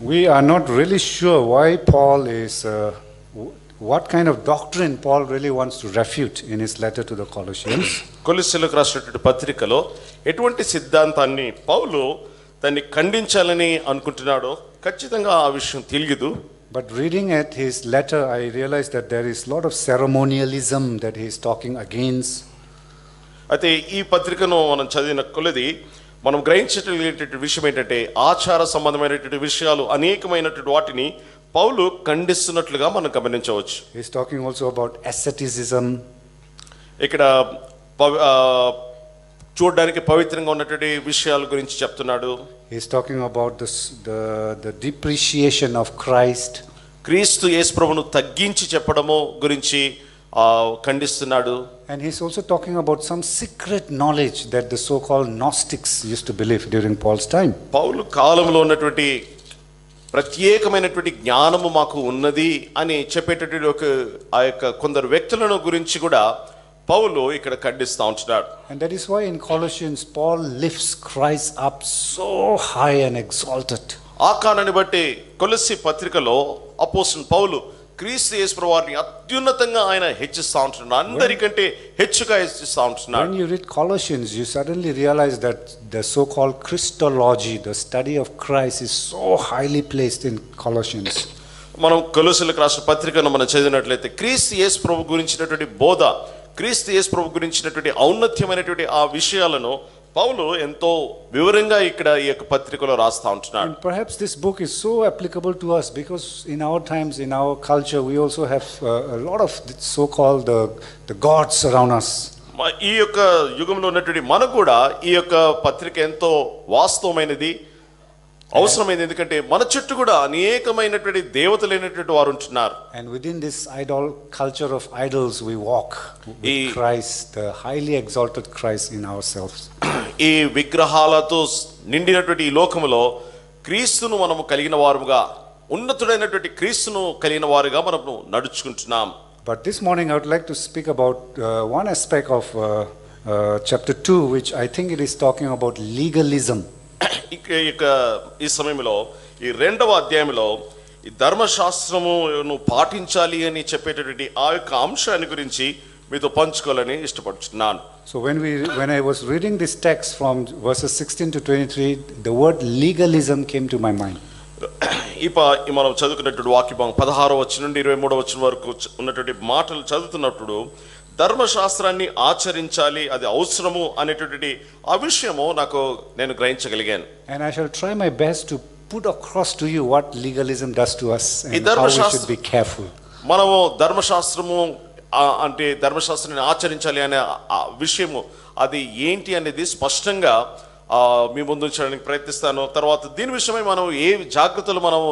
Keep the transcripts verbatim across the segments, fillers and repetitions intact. we are not really sure why Paul is, uh, what kind of doctrine Paul really wants to refute in his letter to the Colossians. కొలొస్సెలకు రాసినటువంటి పత్రికలో ఎటువంటి సిద్ధాంతాన్ని పౌలు దాన్ని ఖండించాలని అనుకుంటున్నాడో ఖచ్చితంగా ఆ విషయం తెలియదు. But reading at his letter, I realized that there is a lot of ceremonialism that he is talking against. అయితే ఈ పత్రికను మనం చదివిన కొలది మనం గ్రహించగలిగేటటువంటి విషయం ఏంటంటే ఆచార సంబంధమైనటువంటి విషయాలు అనేకమైనటువంటి వాటిని పౌలు ఖండిస్తున్నట్లుగా మనం గమనించవచ్చు. He is talking also about asceticism. ఇక్కడ చూడడానికి పవిత్రంగా ఉన్నటువంటి విషయాల గురించి చెప్తున్నాడు. He is talking about the the, the depreciation of Christ. క్రీస్తు యేసుప్రభువును తగ్గించి చెప్పడము గురించి ఖండిస్తున్నాడు. And he is also talking about some secret knowledge that the so called Gnostics used to believe during Paul's time. పౌలు కాలంలో ఉన్నటువంటి ప్రత్యేకమైనటువంటి జ్ఞానము మాకు ఉన్నది అని చెప్పేటటువంటి ఒక ఆ యొక్క కొందరు వ్యక్తులను గురించి కూడా పౌలు ఇక్కడ ఖండిస్తూ ఉంటున్నాడు. And that is why in Colossians Paul lifts Christ up so high and exalted. ఆ కారణాన్ని బట్టి కొలొస్సె పత్రికలో అపోస్తలుడైన పౌలు క్రీస్తు యేసుప్రభువారిని అత్యున్నతంగా ఆయన హెచ్చిస్తూ ఉంటున్నాడు. అందరికంటే హెచ్చుగా హెచ్చిస్తూ ఉంటున్నాడు. When you read Colossians you suddenly realize that the so called Christology, the study of Christ, is so highly placed in Colossians. మనం కొలొస్సెలకు రాసిన పత్రికను మనం చదివినట్లయితే క్రీస్తు యేసుప్రభువు గురించినటువంటి బోధ, క్రీస్తు యేసుప్రభువు గురించినటువంటి ఔన్నత్యమైనటువంటి ఆ విషయాలను పౌలు ఎంతో వివరంగా ఇక్కడ ఈ యొక్క పత్రికలో రాస్తా ఉంటున్నాడు. Perhaps this book is so applicable to us because in our times, in our culture, we also have a lot of so called the the gods around us. ఈ యొక్క యుగంలో ఉన్నటువంటి మనకు కూడా ఈ యొక్క పత్రిక ఎంతో వాస్తవమైనది, అవసరమైనది. ఎందుకంటే మన చుట్టూ కూడా అనేకమైనటువంటి దేవతలైనటువంటి వారు ఉంటున్నారు. And within this idol culture of idols we walk with Christ, the highly exalted Christ in ourselves. ఈ విగ్రహాలతో నిండినటువంటి ఈ లోకములో క్రీస్తును మనము కలిగిన వారుగా, ఉన్నతుడైనటువంటి క్రీస్తును కలిగిన వారుగా మనము నడుచుకుంటున్నాం. But this morning I would like to speak about uh, one aspect of uh, uh, chapter two, which I think it is talking about legalism. ఈ సమయంలో ఈ రెండవ అధ్యాయంలో ఈ ధర్మశాస్త్రమును పాటించాలి అని చెప్పేటటువంటి ఆ యొక్క అంశాన్ని గురించి మీతో పంచుకోవాలని ఇష్టపడుతున్నాను. So when we when I was reading this text from verses sixteen to twenty-three, the word legalism came to my mind. ఇప మనం చదువుకున్నటువంటి వాక్యభాగం పదహారవ వచనం నుండి ఇరవై మూడవ వచనం వరకు ఉన్నటువంటి మాటలు చదువుతున్నప్పుడు ధర్మశాస్త్రాన్ని ఆచరించాలి, అది అవసరము అనేటటువంటి ఆ విషయము నాకు నేను గ్రహించగలిగాను. And I shall try my best to put across to you what legalism does to us and how we should be careful. మనము ధర్మశాస్త్రము అంటే ధర్మశాస్త్రాన్ని ఆచరించాలి అనే విషయము అది ఏంటి అనేది స్పష్టంగా మీ ముందు ఉంచడానికి ప్రయత్నిస్తాను. తర్వాత దీని విషయమై మనం ఏ జాగ్రత్తలు మనము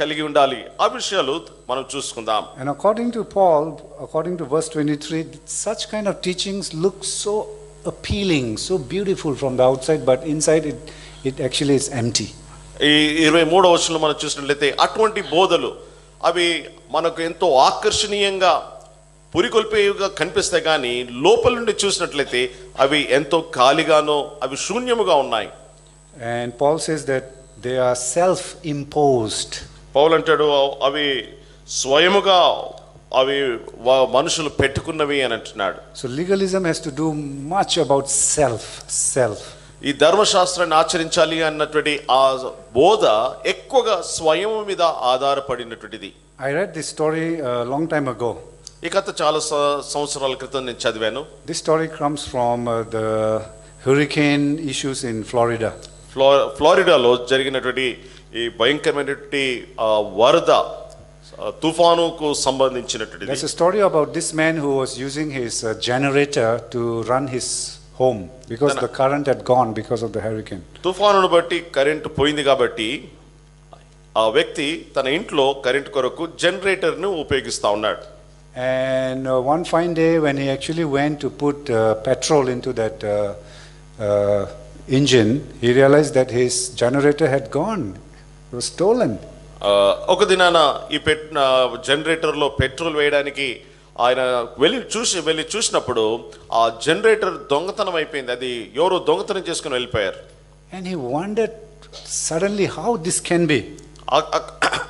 కలిగి ఉండాలి ఆ విషయాలు మనం చూసుకుందాం. And according to Paul, according to verse twenty-three, such kind of teachings look so appealing, so beautiful from the outside, but inside it it actually is empty. ఈ ఇరవై మూడవ వచనంలో మనం చూసినట్లయితే అటువంటి బోధలు అవి మనకు ఎంతో ఆకర్షణీయంగా పురికొల్పేవిగా కనిపిస్తాయి, కానీ లోపల నుండి చూసినట్లయితే అవి ఎంతో ఖాళీగానో అవి శూన్యముగా ఉన్నాయి. And Paul says that they are self imposed. పౌలు అంటాడు అవి స్వయముగా అవి మనుషులు పెట్టుకున్నవి అని అంటున్నాడు. So legalism has to do much about self self. ఈ ధర్మశాస్త్రాన్ని ఆచరించాలి అన్నటువంటి ఆ బోధ ఎక్కువగా స్వయము మీద ఆధారపడినటువంటిది. I read this story a long time ago. ఈ కథ చాలా సంవత్సరాల క్రితం నేను చదివాను. This story comes from uh, the hurricane issues in Florida. ఫ్లోరిడాలో జరిగినటువంటి ఈ భయంకరమైనటువంటి వరద తుఫానుకు సంబంధించినటువంటిది. There's a story about this man who was using his uh, generator to run his home because the current had gone because of the hurricane. తుఫానును బట్టి current పోయింది కాబట్టి ఆ వ్యక్తి తన ఇంట్లో కరెంట్ కొరకు జనరేటర్ను ఉపయోగిస్తా ఉన్నాడు. And uh, one fine day when he actually went to put uh, petrol into that uh, uh, engine, he realized that his generator had gone, it was stolen. ఒక దినాన ఈ జనరేటర్ లో పెట్రోల్ వేయడానికి ఆయన వెళ్ళి చూసి వెళ్ళి చూసినప్పుడు ఆ జనరేటర్ దొంగతనం అయిపోయింది, అది ఎవరో దొంగతనం చేసుకుని వెళ్ళిపోయారు. And he wondered suddenly how this can be.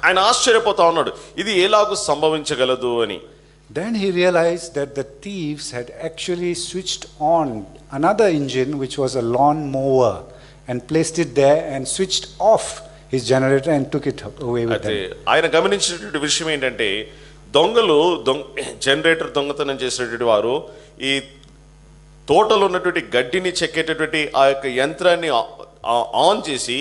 ఆయన ఆశ్చర్యపోతా ఉన్నాడు, ఇది ఎలాగూ సంభవించగలదు అని. Then he realized that the thieves had actually switched on another engine, which was a lawn mower, and placed it there and switched off his generator and took it away with them. ఆయన గమనించినటువంటి విషయం ఏంటంటే, దొంగలు generator దొంగతనం చేసేటువంటి వారు ఈ తోటలో ఉన్నటువంటి గడ్డిని చెక్కేటటువంటి ఆ యొక్క యంత్రాన్ని ఆన్ చేసి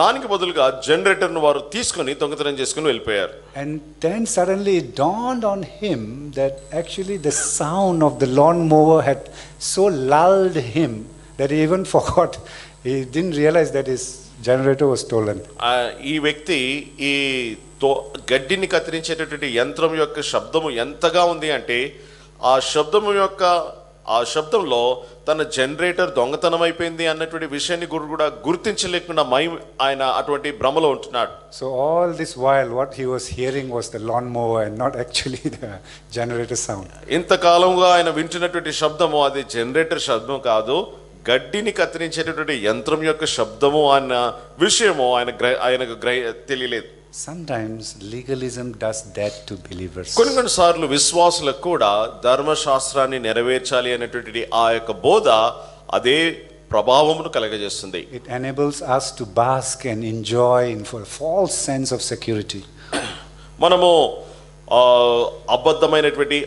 దానికి బదులుగా జనరేటర్ ను వారు తీసుకొని దొంగతనం చేసుకుని వెళ్ళిపోయారు. And then suddenly it dawned on him that actually the sound of the lawn mower had so lulled him that he even forgot, he didn't realize that his generator was stolen. ఈ వ్యక్తి ఈ గడ్డిని కత్తిరించేటటువంటి యంత్రం యొక్క శబ్దము ఎంతగా ఉంది అంటే, ఆ శబ్దము యొక్క ఆ శబ్దంలో తన జనరేటర్ దొంగతనం అయిపోయింది అన్నటువంటి విషయాన్ని కూడా గుర్తించలేకుండా మై ఆయన అటువంటి భ్రమలో ఉంటున్నాడు. So all this while what he was hearing was the lawn mower and not actually the generator sound. ఇంతకాలంగా ఆయన వింటున్నటువంటి శబ్దము అది జనరేటర్ శబ్దం కాదు, గడ్డిని కత్తిరించేటటువంటి యంత్రం యొక్క శబ్దము అన్న విషయము ఆయన ఆయనకు తెలియలేదు. Sometimes legalism does that to believers. కొన్ని కొన్ని సార్లు విశ్వాసులకు కూడా ధర్మశాస్త్రాన్ని నెరవేర్చాలి అనేటువంటి ఆ యొక్క బోధ అదే ప్రభావమును కలగజేస్తుంది. It enables us to bask and enjoy in for a false sense of security. మనము అబద్ధమైనటువంటి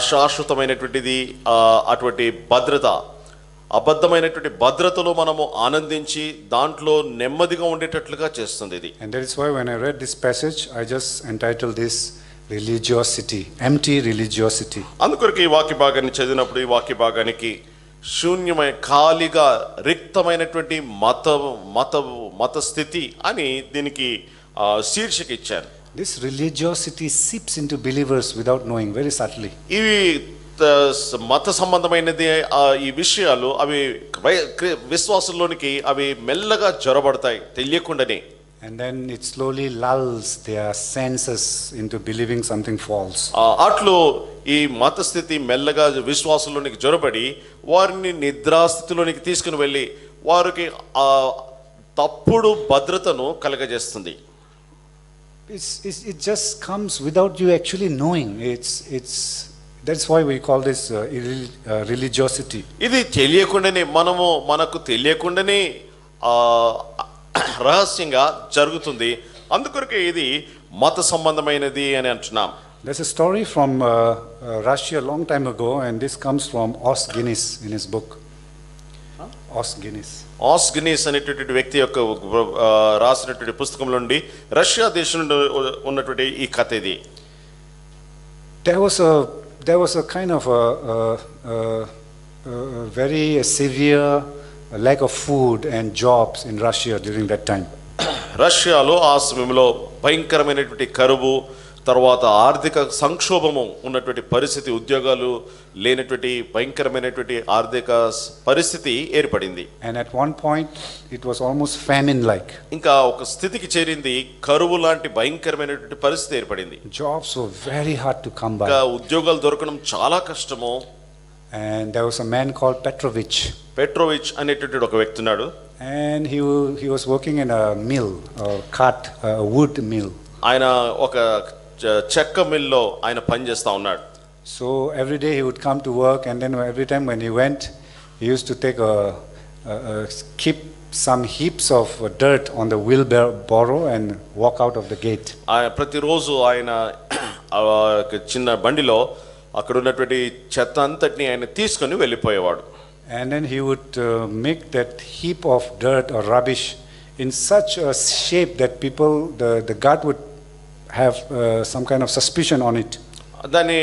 అశాశ్వతమైనటువంటిది అటువంటి భద్రత అబద్ధమైనటువంటి భద్రతలో మనము ఆనందించి దాంట్లో నెమ్మదిగా ఉండేటట్లుగా చేస్తుంది ఇది. And that is why when I read this passage I just entitled this religiosity, empty religiosity. అందుకొరకు ఈ వాక్య భాగాన్ని చదివినప్పుడు ఈ వాక్య భాగానికి శూన్యమైన ఖాళీగా రిక్తమైనటువంటి మత మత మత స్థితి అని దీనికి శీర్షిక ఇచ్చారు. This religiosity seeps into believers without knowing, very subtly. ఈ మత సంబంధమైనది ఈ విషయాలు అవి విశ్వాసంలోనికి అవి మెల్లగా జొరబడతాయి తెలియకుండానే. And then it slowly lulls their senses into believing something false. అట్లా ఈ మత స్థితి మెల్లగా విశ్వాసంలోనికి జొరబడి వారిని నిద్రా స్థితిలోనికి తీసుకుని వెళ్ళి వారికి ఆ తప్పుడు భద్రతను కలగజేస్తుంది. It's, it's, it just comes without you actually knowing. It's it's that's why we call this uh, religiosity. ఇది తెలియకుండానే మనము మనకు తెలియకుండానే రహస్యంగా జరుగుతుంది, అందుకొరకే ఇది మత సంబంధమైనది అని అంటున్నాం. There's a story from uh, uh, Russia long time ago, and this comes from Os Guinness in his book. Os Guinness. Os Guinness అనేటువంటి వ్యక్తి యొక్క రాసినటువంటి పుస్తకంలో నుండి రష్యా దేశం నుండి ఉన్నటువంటి ఈ కథ ఇది. There was a There was a kind of a, a, a, a very severe lack of food and jobs in Russia during that time. రష్యాలో ఆ సమయంలో భయంకరమైనటువంటి కరువు, తర్వాత ఆర్థిక సంక్షోభము ఉన్నటువంటి పరిస్థితి, ఉద్యోగాలు లేనటువంటి భయంకరమైనటువంటి ఆర్థిక పరిస్థితి ఏర్పడింది. And at one point it was almost famine like. ఇంకా ఒక స్థితికి చేరింది, కరువు లాంటి భయంకరమైనటువంటి పరిస్థితి ఏర్పడింది. Jobs were very hard to come by. ఇంకా ఉద్యోగాలు దొరకడం చాలా కష్టము. And there was a man called Petrovich. Petrovich అనేటటువంటి ఒక వ్యక్తి ఉన్నాడు. And he he was working in a mill, a cart, a wood mill. ఆయన ఒక చెక్క మిల్లో ఆయన పనిచేస్తూ ఉన్నాడు. So every day he would come to work and then every time when he went he use to take keep some heaps of dirt on the wheelbarrow and walk out of the gate. ఆయన ప్రతిరోజు ఆయన చిన్న బండిలో అక్కడ ఉన్నటువంటి చెత్త అంతటిని ఆయన తీసుకొని వెళ్ళిపోయేవాడు. And then he would make that heap of dirt or rubbish in such a shape that people the the guard would have uh, some kind of suspicion on it. దాని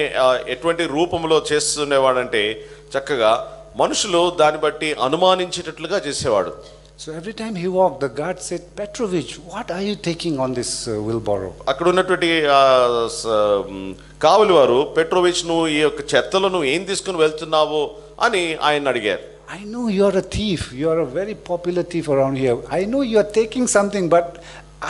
ఎటువంటి రూపంలో చేస్తుండేవాడంటే చక్కగా మనుషులు దాన్ని బట్టి అనుమానించేటట్లుగా చేసేవాడు. So every time he walked the guard said, Petrovich, what are you taking on this uh, wheelbarrow? అక్కడ ఉన్నటువంటి కావలివారు, పెట్రోవిచ్ ను ఈ యొక్క చెత్తలను ఏం తీసుకొని వెళ్తున్నావో అని ఆయన అడిగారు. I know you are a thief, you are a very popular thief around here. I know you are taking something, but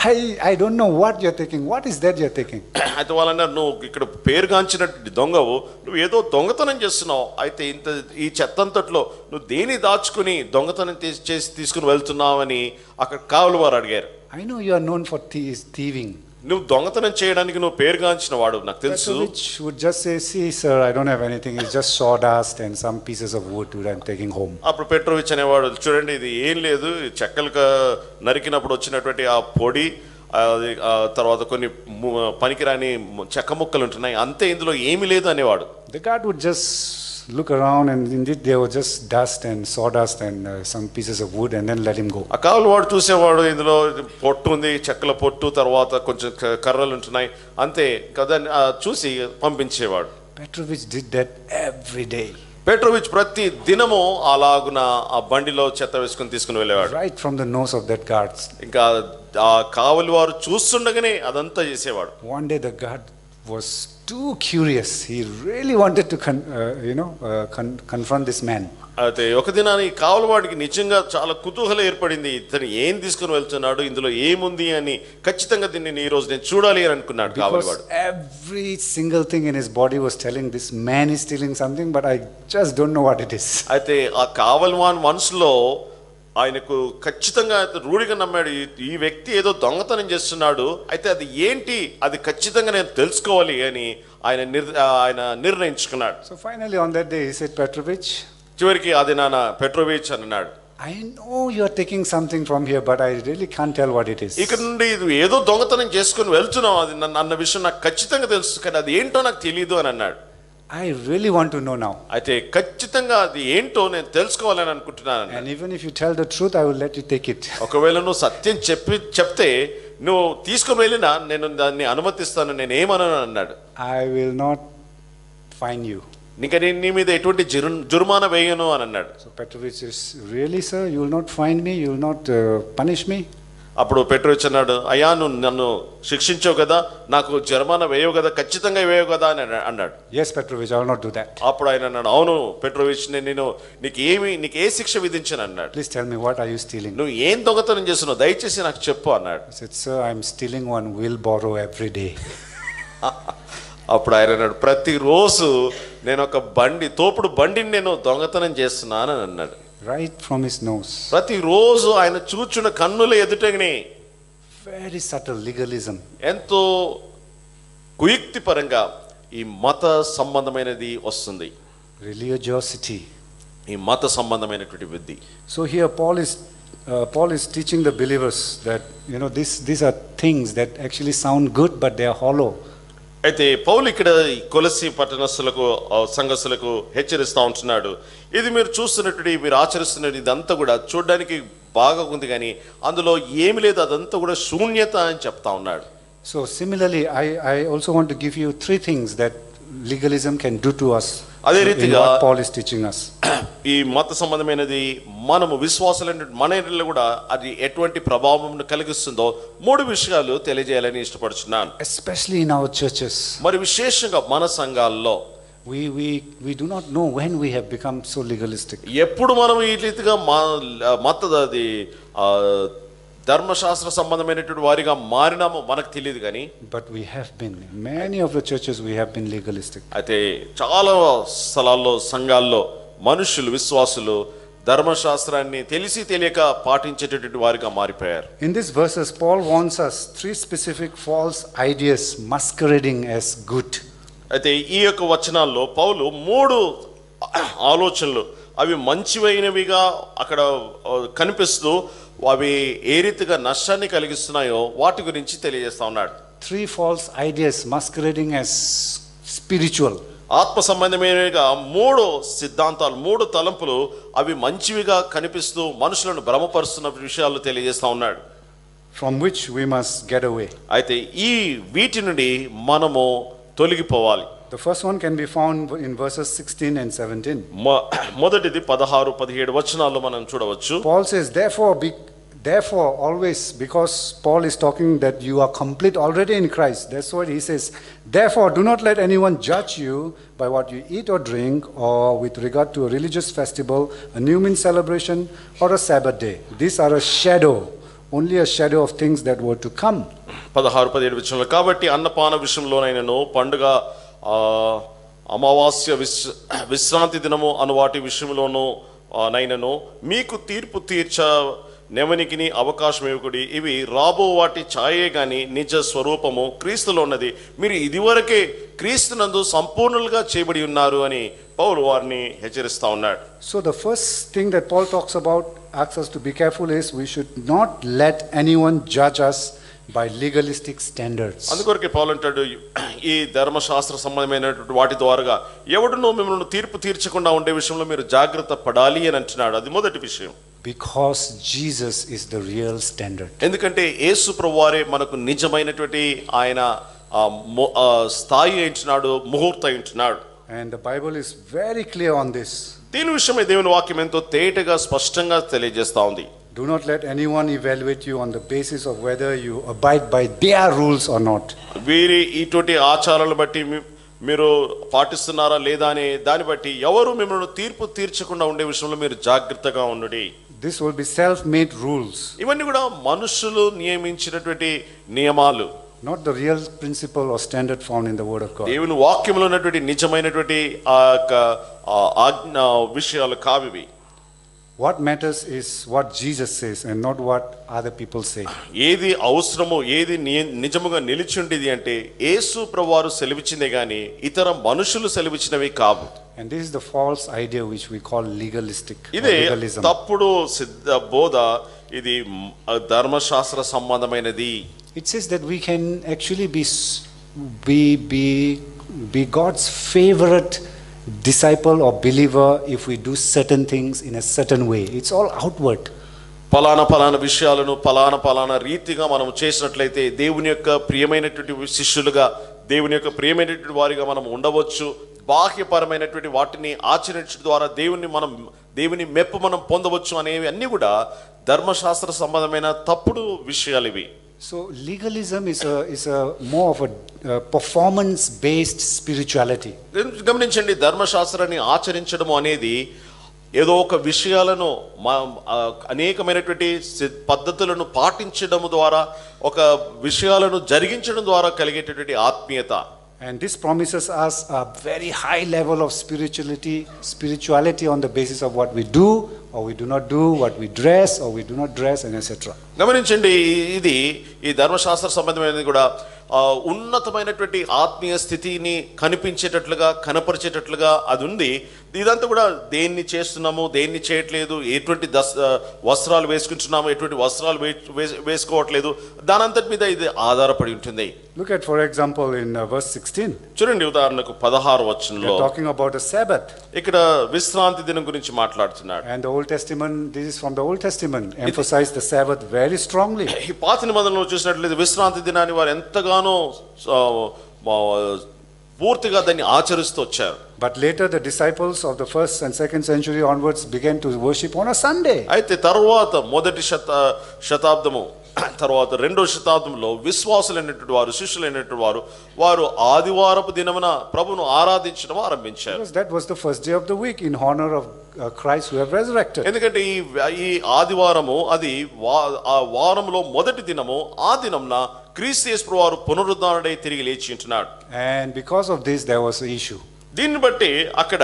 i i don't know what you are taking. What is that you are taking? అయితే వాళ్ళన్నారు, నువ్వు ఇక్కడ పేరు గాంచినటువంటి దొంగవు, నువ్వు ఏదో దొంగతనం చేస్తున్నావు, అయితే ఇంత ఈ చెత్తంతట్లో నువ్వు దేని దాచుకుని దొంగతనం చేసి తీసుకుని వెళ్తున్నావు అని అక్కడ కావలివారు అడిగారు. I know you are known for thieving. నువ్వు దొంగతనం చేయడానికి నువ్వు పేరుగాంచిన వాడు నాకు తెలుసు. Petrovich would just say, "See, sir, I don't have anything. It's just sawdust and some pieces of wood that I'm taking home." అప్పుడు పెట్రోవిచ్ అనేవాడు, చూడండి ఇది ఏం లేదు, చెక్కలుగా నరికినప్పుడు వచ్చినటువంటి ఆ పొడి, తర్వాత కొన్ని పనికిరాని చెక్క ముక్కలు ఉంటున్నాయి, అంతే ఇందులో ఏమీ లేదు అనేవాడు. The guard would just look around, and indeed there was just dust and sawdust and uh, some pieces of wood, and then let him go. ఆ కావలి వాడు చూసేవాడు, ఇందులో పొట్టు ఉంది, చెక్కల పొట్టు, తర్వాత కొంచెం కర్రలు ఉంటున్నాయి, అంతే కదా చూసి పంపించేవాడు. Petrovich did that every day. Petrovich ప్రతి దినము అలాగున ఆ బండిలో చెత్త వేసుకొని తీసుకుని వెళ్ళేవాడు. Right from the nose of that guard. ఇంకా ఆ కావలి వారు చూస్తుండగానే అదంతా చేసేవాడు. One day the guard was too curious. He really wanted to con uh, you know uh, con confront this man. అయితే ఒక దినాన ఈ కావలవాడికి నిజంగా చాలా కుతూహలం ఏర్పడింది, ఇతను ఏం తీసుకొని వెళ్తున్నాడు, ఇందులో ఏముంది అని ఖచ్చితంగా దీన్ని ఈ రోజు నేను చూడాలి అని అనుకున్నాడు కావలవాడు. Every single thing in his body was telling this man is stealing something, but I just don't know what it is. అయితే ఆ కావలవాన్ మనసులో ఆయనకు ఖచ్చితంగా రూఢిగా నమ్మాడు, ఈ వ్యక్తి ఏదో దొంగతనం చేస్తున్నాడు, అయితే అది ఏంటి, అది ఖచ్చితంగా నేను తెలుసుకోవాలి అని ఆయన ఆయన నిర్ణయించుకున్నాడు. So finally on that day he said, Petrovich, చివరికి అది నాన్న పెట్రోవిచ్ అన్నాడు, I know you are taking something from here, but I really can't tell what it is. ఇక్కడ నుండి ఏదో దొంగతనం చేసుకొని వెళ్తున్నావు, అది అన్న విషయం నాకు ఖచ్చితంగా తెలుసు, కానీ అది ఏంటో నాకు తెలియదు అని అన్నాడు. I really want to know now. అయితే ఖచ్చితంగా అది ఏంటో నేను తెలుసుకోవాలని అనుకుంటున్నాను. And even if you tell the truth, I will let you take it. ఒకవేళ నువ్వు సత్యం చెప్పి చెప్తే నువ్వు తీసుకొని వెళ్ళినా నేను దాన్ని అనుమతిస్తాను, నేను ఏమనను అన్నాడు. I will not fine you. నీకు నీ మీద ఎటువంటి జుర్మానా వేయను అని అన్నాడు. So Petrovich is really, sir, you will not fine me, you will not uh, punish me. అప్పుడు పెట్రోవిచ్ అన్నాడు, అయ్యా నువ్వు నన్ను శిక్షించవు కదా, నాకు జరిమానా వేయవు కదా, ఖచ్చితంగా వేయవు కదా అని అన్నాడు. Yes, Petrovich, I will not do that. అప్పుడు ఆయన అన్నాడు, అవును పెట్రోవిచ్, నేను నీకు ఏమి నీకు ఏ శిక్ష విధించను అన్నాడు. Please tell me, what are you stealing? నువ్వు ఏం దొంగతనం చేస్తున్నావు, దయచేసి నాకు చెప్పు అన్నాడు. He said, sir, I am stealing one wheelbarrow every day. అప్పుడు ఆయన అన్నాడు, ప్రతిరోజు నేను ఒక బండి తోపుడు బండిని నేను దొంగతనం చేస్తున్నాను అని అన్నాడు. Right from his nose. ప్రతిరోజు ఆయన చూచున్న కన్నుల ఎదుటనే. Very subtle legalism. ఎంతో కుయుక్తిపరంగా ఈ మత సంబంధమైనది వస్తుంది. Religiosity. ఈ మత సంబంధమైనటువంటి బుద్ధి. So here Paul is uh, Paul is teaching the believers that you know this these are things that actually sound good but they are hollow. అయితే పౌలు ఇక్కడ కొలస్సీ పట్టణస్థులకు సంఘస్థులకు హెచ్చరిస్తూ ఉంటున్నాడు, ఇది మీరు చూస్తున్నటువంటి మీరు ఆచరిస్తున్నది ఇదంతా కూడా చూడడానికి బాగా ఉంది కానీ అందులో ఏమి లేదు, అదంతా కూడా శూన్యత అని చెప్తా ఉన్నాడు. So similarly I I also want to give you three things that legalism can do to us. అదే రీతిగా పాల్ ఇస్ టీచింగ్ అస్, ఈ మత సంబంధమైనది మనము విశ్వాసాలు మన ఇళ్ళలో కూడా అది ఎటువంటి ప్రభావం కలిగిస్తుందో మూడు విషయాలు తెలియజేయాలని ఇష్టపడుతున్నాను. ఎస్పెషల్లీ ఇన్ అవర్ చర్చెస్, మరి విశేషంగా మన సంఘాల్లో we we we do not know when we have become so legalistic. ఎప్పుడు మనం ఈ రీతిగా మతది ధర్మశాస్త్ర సంబంధమైనటువంటి వారిగా మారినామో మనకు తెలియదు కానీ, but we have been many of the churches we have been legalistic. అయితే చాలా స్థలాల్లో సంఘాల్లో మనుషులు విశ్వాసులు ధర్మశాస్త్రాన్ని తెలిసి తెలియక పాటించేటటువంటి వారిగా మారిపోయారు. In this verses Paul warns us three specific false ideas masquerading as good. అయితే ఈ యొక్క వచనాల్లో పౌలు మూడు ఆలోచనలు అవి మంచివైనవిగా అక్కడ కనిపిస్తూ అవి ఏ రీతిగా నష్టాన్ని కలిగిస్తున్నాయో వాటి గురించి తెలియజేస్తా ఉన్నాడు. Three false ideas masquerading as spiritual. ఆత్మ సంబంధమైనగా మూడు సిద్ధాంతాలు మూడు తలంపులు అవి మంచివిగా కనిపిస్తూ మనుషులను భ్రమపరుస్తున్న విషయాలు తెలియజేస్తా ఉన్నాడు. From which we must get away. అయితే ఈ వీటి నుండి మనము తొలగిపోవాలి. The first one can be found in verses sixteen and seventeen. మొదటిది పదహారు పదిహేడు వచనాల్లో మనం చూడవచ్చు. Paul says, therefore be, therefore always, because Paul is talking that you are complete already in Christ, that's what he says, therefore do not let anyone judge you by what you eat or drink, or with regard to a religious festival, a new moon celebration, or a Sabbath day. These are a shadow, only a shadow of things that were to come. పదహారు పదిహేడు వచనాల్లో కాబట్టి అన్నపాన విషయంలోనైనను పండుగ అమావాస్య విశ్ విశ్రాంతి దినము అను వాటి విషయంలోనూ నైనను మీకు తీర్పు తీర్చ నెవనికిని అవకాశం ఇవ్వకుడి. ఇవి రాబో వాటి ఛాయే కానీ నిజ స్వరూపము క్రీస్తులో ఉన్నది. మీరు ఇదివరకే క్రీస్తునందు సంపూర్ణులుగా చేయబడి ఉన్నారు అని పౌలు వారిని హెచ్చరిస్తా ఉన్నాడు. So the first thing that Paul talks about asks us to be careful is we should not let anyone judge us by legalistic standards. అందుకొరకే పౌలు అంటాడు, ఈ ధర్మశాస్త్ర సంబంధమైనటువంటి వాటి ద్వారాగా ఎవడునో మిమ్మల్ని తీర్పు తీర్చకుండా ఉండే విషయంలో మీరు జాగృత పడాలి అని అంటున్నాడు. అది మొదటి విషయం. Because Jesus is the real standard. ఎందుకంటే యేసు ప్రభువారే మనకు నిజమైనటువంటి ఆయన స్థాయి అంటున్నాడు, ముహూర్తం అంటున్నాడు. And the Bible is very clear on this. దీని విషయమై దేవుని వాక్యం ఎంతో తేటగా స్పష్టంగా తెలియజేస్తా ఉంది. Do not let anyone evaluate you on the basis of whether you abide by their rules or not. వీరి ఇటువంటి ఆచారాలను బట్టి మీరు పాటిస్తున్నారా లేదా అనే దాన్ని బట్టి ఎవరు మిమ్మల్ని తీర్పు తీర్చకుండా ఉండే విషయంలో మీరు జాగృతగా ఉండండి. This will be self made rules. ఇవన్నీ కూడా మనుషులు నియమించినటువంటి నియమాలు. Not the real principle or standard found in the word of God. దేవుని వాక్యములో ఉన్నటువంటి నిజమైనటువంటి ఆజ్ఞ విషయాలు కావివి. What matters is what Jesus says and not what other people say. ఏది అవసరమో ఏది నిజముగా నిలిచిండిది అంటే యేసు ప్రభువారు సెలవిచ్చినదే గాని ఇతర మనుషులు సెలవిచ్చినవి కాదు. And this is the false idea which we call legalistic. ఇది తప్పుడు సిద్ధ బోధ. ఇది ధర్మశాస్త్ర సంబంధమైనది. It says that we can actually be be be, be God's favorite disciple or believer if we do certain things in a certain way. It's all outward. పలానా పలానా విషయాలను పలానా పలానా రీతిగా మనం చేసినట్లయితే దేవుని యొక్క ప్రియమైనటువంటి శిష్యులుగా దేవుని యొక్క ప్రియమైనటువంటి వారిగా మనం ఉండవచ్చు. బాహ్యపరమైనటువంటి వాటిని ఆచరించడం ద్వారా దేవుని మనం దేవుని మెప్పు మనం పొందవచ్చు అనేవి అన్నీ కూడా ధర్మశాస్త్ర సంబంధమైన తప్పుడు విషయాలు ఇవి. So legalism is a is a more of a uh, performance based spirituality. గమనించండి, ధర్మశాస్త్రాన్ని ఆచరించడం అనేది ఏదో ఒక విషయాలను అనేకమైనటువంటి పద్ధతులను పాటించడం ద్వారా ఒక విషయాలను జరిగించడం ద్వారా కలిగేటటువంటి ఆత్మీయత. And this promises us a very high level of spirituality spirituality on the basis of what we do or we do not do, what we dress or we do not dress, and et cetera. గమనించండి, ఇది ఈ ధర్మశాస్త్ర సంబంధమైనది కూడా ఉన్నతమైనటువంటి ఆత్మీయ స్థితిని కనిపించేటట్లుగా కనపరిచేటట్లుగా అది ఉంది. ఇదంతా కూడా దేన్ని చేస్తున్నాము, దేన్ని చేయట్లేదు, ఎటువంటి వస్త్రాలు వేసుకుంటున్నాము, ఎటువంటి వస్త్రాలు వేసుకోవట్లేదు, దాని అంతటి మీద ఇది ఆధారపడి ఉంటుంది. Look at, for example, in uh, verse sixteen. చూడండి, ఉదాహరణకు పదహారు వచనంలో talking about the Sabbath. ఇక్కడ విశ్రాంతి దినం గురించి మాట్లాడుతున్నాడు. And the Old Testament, this is from the Old Testament, emphasized the Sabbath very strongly. ఈ పాత నిబంధనలో చూసినట్లయితే విశ్రాంతి దినాన్ని వారు ఎంతగానో పూర్తిగా దాన్ని ఆచరిస్తూ వచ్చారు. But later the disciples of the first and second century onwards began to worship on a Sunday. అయితే తర్వాత మొదటి శతాబ్దము తర్వాత రెండో శతాబ్దంలో విశ్వాసులైనటువంటి వారు శిష్యులైనటువంటి వారు వారు ఆదివారపు దినమున ప్రభువును ఆరాధించడం ఆరంభించారు. That was the first day of the week in honor of Christ who have resurrected. ఎందుకంటే ఈ ఆదివారము అది వారములో మొదటి దినము, ఆ దినమున క్రీస్తు యేసు ప్రభువారు పునరుద్ధానుడై తిరిగి లేచి ఉంటున్నాడు. And because of this there was an issue. దీన్ని బట్టి అక్కడ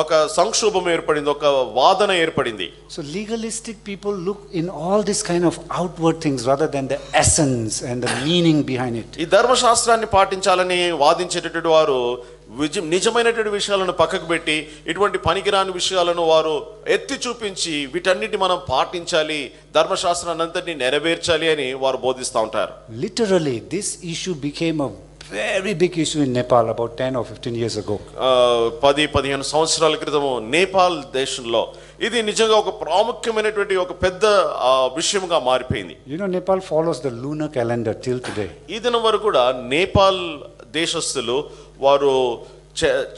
ఒక సంక్షోభం ఏర్పడింది, ఒక వాదన ఏర్పడింది. So legalistic people look in all this kind of outward things rather than the essence and the meaning behind it. ఈ ధర్మశాస్త్రాన్ని పాటించాలని వాదించేటటువంటి వారు నిజమైనటువంటి విషయాలను పక్కకు పెట్టి ఇటువంటి పనికిరాని విషయాలను వారు ఎత్తి చూపించి వీటన్నిటి మనం పాటించాలి, ధర్మశాస్త్రాన్ని అంతటిని నెరవేర్చాలి అని వారు బోధిస్తూ ఉంటారు. Literally this issue became a very big issue in Nepal about ten or fifteen years ago. పది పదిహేను సంవత్సరాల క్రితము నేపాల్ దేశంలో ఇది నిజంగా ఒక ప్రాముఖ్యమైనటువంటి ఒక పెద్ద విషయంగా మారిపోయింది. You know, Nepal follows the lunar calendar till today. ఈ దినం వరకు కూడా నేపాల్ దేశస్థులు వారు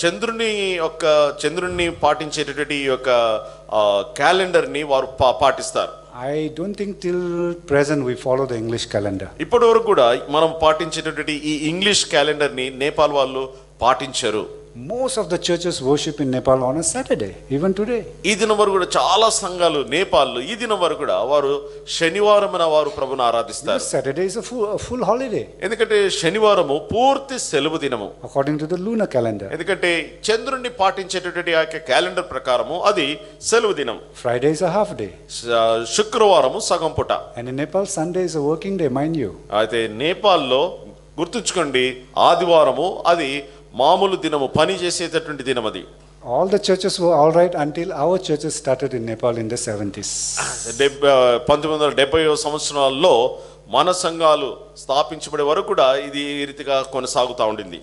చంద్రుని యొక్క చంద్రుని పాటించేటటువంటి ఈ యొక్క క్యాలెండర్ని వారు పాటిస్తారు. I don't think till present we follow the English calendar. ఇప్పటివరకు కూడా మనం పాటించేటటువంటి ఈ ఇంగ్లీష్ క్యాలెండర్ ని నేపాల్ వాళ్ళు పాటించరు. Most of the churches worship in Nepal on a Saturday, even today. Saturday is a full, a full holiday. According to the lunar calendar. Friday is a half day. And in Nepal, Sunday is a working day, mind you. All the churches were alright until our churches started in Nepal in the seventies.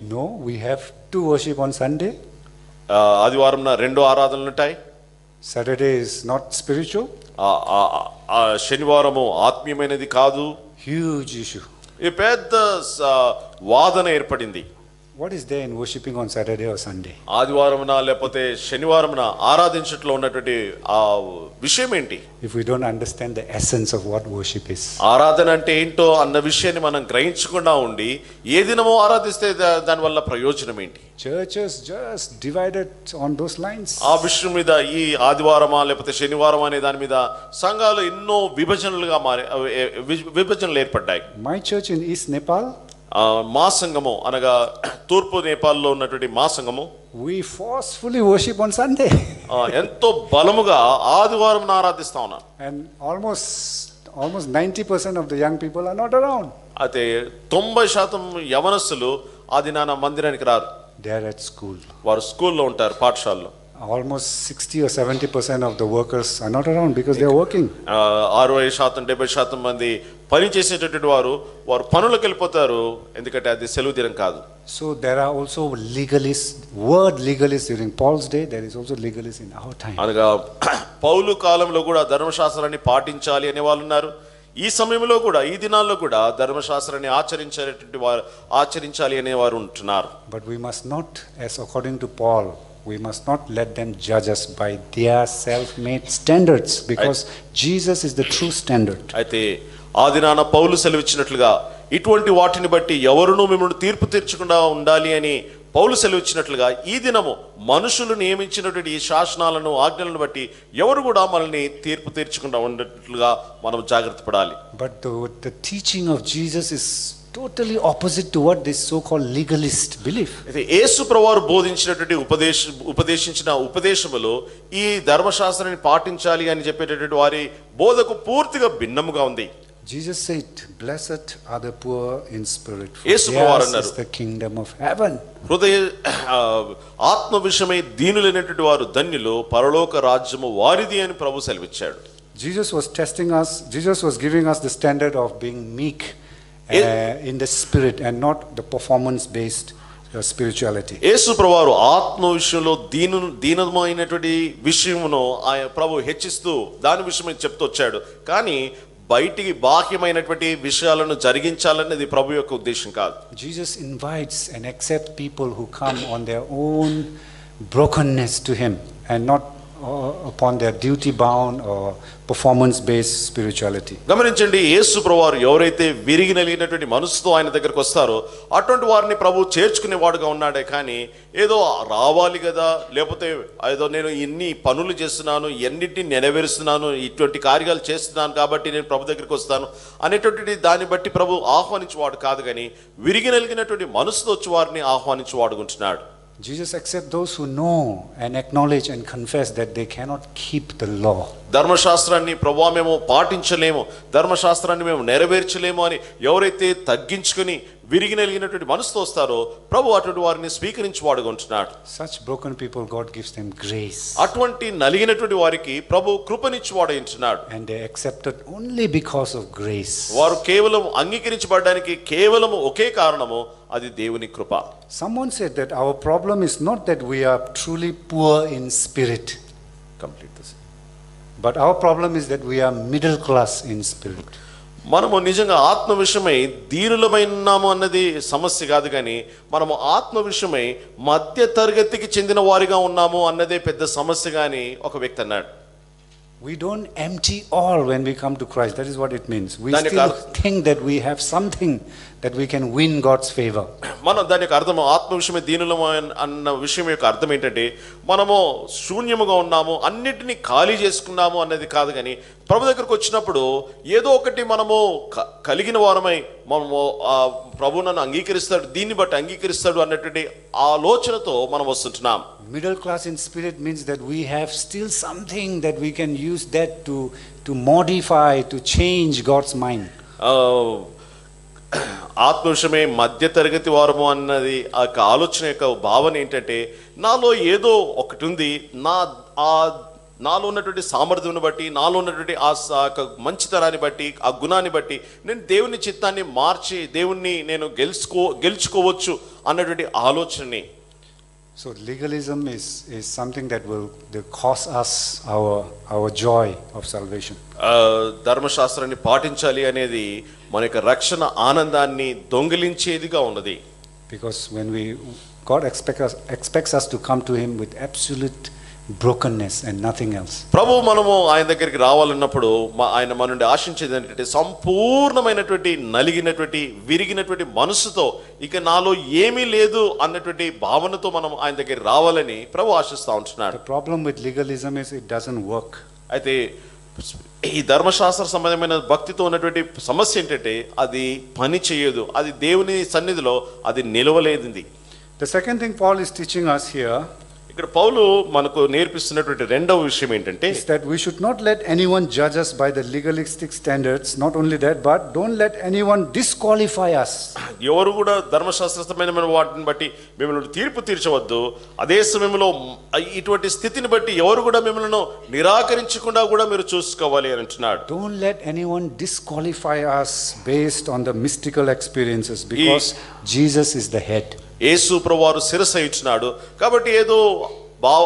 No, we have to worship on Sunday. Saturday is not spiritual. Huge issue. What is there in worshipping on Saturday or Sunday? If we don't understand the essence of what worship is. Churches just divided on those lines. My church in East Nepal, we forcefully worship on Sunday. And almost almost ninety percent of the young people are not around. They are at school. Almost sixty or seventy percent of the workers are not around because they are working. So there are also legalists, word legalists during Paul's day, there is also legalists in our time. But we must not, as according to Paul, we must not let them judge us by their self-made standards, because Jesus is the true standard. But the, the teaching of Jesus is totally opposite to what this so-called legalist believe. Jesus said, "Blessed are the poor in spirit, for theirs is the kingdom of heaven." Jesus was testing us. Jesus was giving us the standard of being meek. Uh, in the spirit and not the performance-based uh, spirituality. Jesus invites and accepts people who come on their own brokenness to him and not upon their duty-bound or performance-based spirituality. Jesus accepts those who know and acknowledge and confess that they cannot keep the law. Such broken people, God gives them grace. And they accepted only because of grace. Someone said that our problem is not that we are truly poor in spirit. Complete this. But our problem is that we are middle class in spirit. We don't empty all when we come to Christ. That is what it means. We still think that we have something that we can win God's favor. మనం దానికి అర్థం ఆత్మ విషయమే దీనులమైన అన్న విషయం యొక్క అర్థం ఏంటంటే మనము శూన్యముగా ఉన్నాము అన్నిటిని ఖాళీ చేసుకున్నాము అన్నది కాదు కానీ ప్రభు దగ్గరికి వచ్చినప్పుడు ఏదో ఒకటి మనము కలిగిన వారమై మనము ప్రభు నన్ను అంగీకరిస్తాడు దీన్ని బట్టి అంగీకరిస్తాడు అన్నటువంటి ఆలోచనతో మనం వస్తుంటున్నాం. Middle class in spirit means that we have still something that we can use that to to modify, to change God's mind. Oh, ఆత్మవిషయమే మధ్య తరగతి వారము అన్నది ఆ ఆలోచన యొక్క భావన ఏంటంటే నాలో ఏదో ఒకటి ఉంది నా ఆ నాలో ఉన్నటువంటి సామర్థ్యం బట్టి నాలో ఉన్నటువంటి ఆ మంచితనాన్ని బట్టి ఆ గుణాన్ని బట్టి నేను దేవుని చిత్తాన్ని మార్చి దేవుణ్ణి నేను గెలుచుకో గెలుచుకోవచ్చు అన్నటువంటి ఆలోచనని. So legalism is is something that will cost us our our joy of salvation. ధర్మశాస్త్రాన్ని పాటించాలి అనేది మనక రక్షణ ఆనందాన్ని దొంగిలించేదిగా ఉన్నది. Because when we God expects us, expects us to come to him with absolute brokenness and nothing else. ప్రభు మనము ఆయన దగ్గరికి రావాలన్నప్పుడు ఆయన మన నుండి ఆశించేది అంటే సంపూర్ణమైనటువంటి నలిగినటువంటి విరిగినటువంటి మనసుతో ఇక నాలో ఏమీ లేదు అన్నటువంటి భావనతో మనం ఆయన దగ్గర రావాలని ప్రభు ఆశిస్తూ ఉంటున్నాడు. The problem with legalism is it doesn't work. అయితే ఈ ధర్మశాస్త్ర సంబంధమైన భక్తితో ఉన్నటువంటి సమస్య ఏంటంటే అది పని చేయదు, అది దేవుని సన్నిధిలో అది నిలవలేదండి. The second thing Paul is teaching us here, ఇక్కడ పౌలు మనకు నేర్పిస్తున్నటువంటి రెండవ విషయం ఏంటంటే is that we should not let anyone judge us by the legalistic standards. Not only that, but don't let anyone disqualify us. ఎవరు కూడా ధర్మశాస్త్రమైన వాటిని బట్టి మిమ్మల్ని తీర్పు తీర్చవద్దు. అదే సమయంలో ఇటువంటి స్థితిని బట్టి ఎవరు కూడా మిమ్మల్ని నిరాకరించకుండా కూడా మీరు చూసుకోవాలి అని అంటున్నాడు. Don't let anyone disqualify us based on the mystical experiences because Jesus is the head. యేసు ప్రభువారు శిరసైచున్నాడు కాబట్టి ఏదో భావ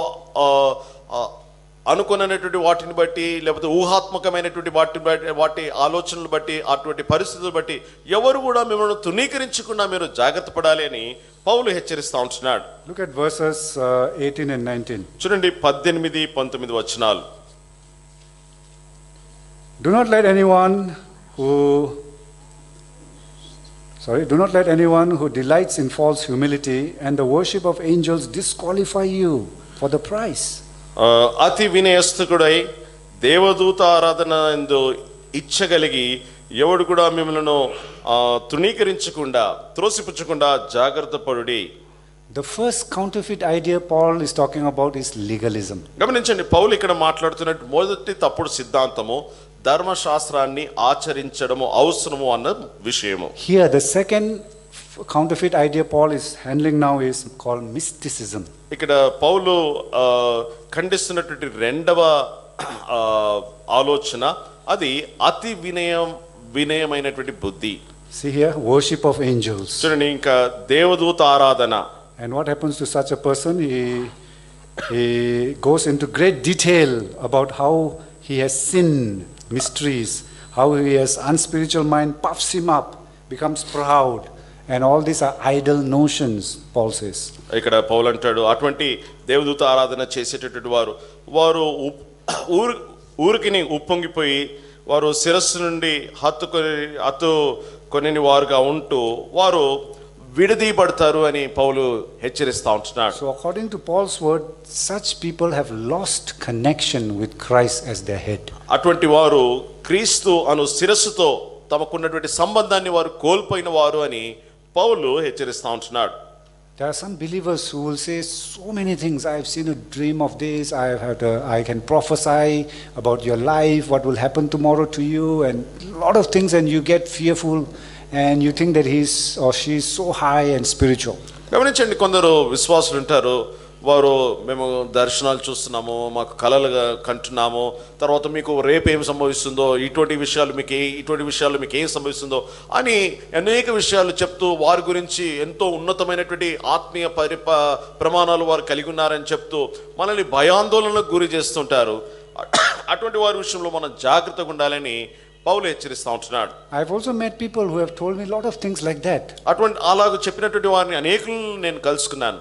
అనుకున్నటువంటి వాటిని బట్టి లేకపోతే ఊహాత్మకమైనటువంటి వాటి వాటి ఆలోచనలు బట్టి అటువంటి పరిస్థితులు బట్టి ఎవరు కూడా మిమ్మల్ని తునీకరించకుండా మీరు జాగ్రత్త పడాలి అని పౌలు హెచ్చరిస్తూ ఉంటున్నాడు. Look at verses eighteen and nineteen. చూడండి పద్దెనిమిది పంతొమ్మిది వచనాలు. Do not let anyone who Sorry, do not let anyone who delights in false humility and the worship of angels disqualify you for the prize. Ati vinayasthukodai devaduta aaradhanandu ichchagaligi evaru kuda mimmalanu tuneekarinchakunda త్రోసిపుచ్చకుండా జాగర్తపడుడి. The first counterfeit idea Paul is talking about is legalism. గమనించండి పౌలు ఇక్కడ మాట్లాడుతున్నట్టు మొదటి తప్పుడు సిద్ధాంతము ధర్మశాస్త్రాన్ని ఆచరించడము అవసరము అన్న విషయము. Here the second counterfeit idea Paul is handling now is called mysticism. ఇక్కడ పౌలు ఖండిస్తున్నటువంటి రెండవ ఆలోచన అది అతి వినయం వినయమైనటువంటి బుద్ధి. See here, worship of angels. చూడండి ఇంకా దేవదూత ఆరాధన. And what happens to such a person? He he goes into great detail about how he has sinned. Mysteries, how he has unspiritual mind puffs him up, becomes proud, and all these are idle notions, Paul says. ఇక్కడ పౌలు అంటాడు అటువంటి దేవదూత ఆరాధన చేసేటటువంటి వారు వారు ఊరికిని ఉప్పొంగిపోయి వారు శిరస్సు నుండి హత్తుకొని హత్తుకొనిని వారుగా ఉంటూ వారు విడదీయబడతారు అని పౌలు హెచ్చరిస్తూ ఉంటున్నాడు. So according to Paul's word, such people have lost connection with Christ as their head. అటువంటి వారు క్రీస్తు అను శిరస్సుతో తమకున్నటువంటి సంబంధాన్ని వారు కోల్పోయిన వారు అని పౌలు హెచ్చరిస్తూ ఉంటున్నాడు. There are some believers who will say so many things. I have seen a dream of this. I have had a, I can prophesy about your life, what will happen tomorrow to you, and a lot of things, and you get fearful. And you think that he's or she is so high and spiritual. గమనించండి కొందరు విశ్వాసులు ఉంటారు వారు మేము దర్శనాలు చూస్తున్నాము మాకు కలలుగా కంటున్నాము తర్వాత మీకు రేపు ఏం సంభవిస్తుందో ఇటువంటి విషయాలు మీకు ఇటువంటి విషయాలు మీకు ఏం సంభవిస్తుందో అని అనేక విషయాలు చెప్తూ వారి గురించి ఎంతో ఉన్నతమైనటువంటి ఆత్మీయ పరిప ప్రమాణాలు వారు కలిగి ఉన్నారని చెప్తూ మనల్ని భయాందోళనకు గురి చేస్తుంటారు. అటువంటి వారి విషయంలో మనం జాగ్రత్తగా ఉండాలని పౌలు హెచ్చరిస్తూ ఉంటున్నాడు. I have also met people who have told me lot of things like that. అటువంటి అలాగ చెప్పినటువంటి వారిని అనేకులను నేను కలుసుకున్నాను.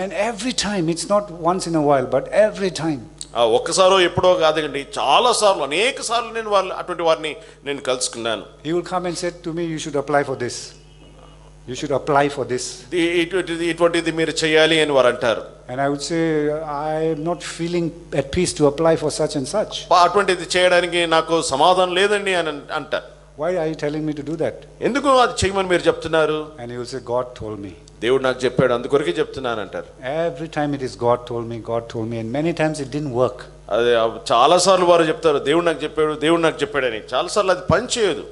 And every time, it's not once in a while, but every time. ఒక్కసారో ఎప్పుడో కాదండి, చాలా సార్లు అనేక సార్లు నేను వాళ్ళు అటువంటి వారిని నేను కలుసుకున్నాను. He will come and said to me, you should apply for this. You should apply for this. ఇటువంటిది మీరు చేయాలి అని వారు అంటారు. And I would say I am not feeling at peace to apply for such and such. అటువంటిది చేయడానికి నాకు సమాధానం లేదండి అని అంటారు. Why are you telling me to do that? ఎందుకు అది చేయమని మీరు చెప్తున్నారు? And he will say, God told me. దేవుడు నాకు చెప్పాడు, అందుకొరకే చెప్తున్నాను అంటారు. Every time it is God told me, God told me, and many times it didn't work. అదే చాలా సార్లు వారు చెప్తారు, దేవుడు నాకు చెప్పాడు, దేవుడు నాకు చెప్పాడు అని. చాలా సార్లు అది పని చేయదు.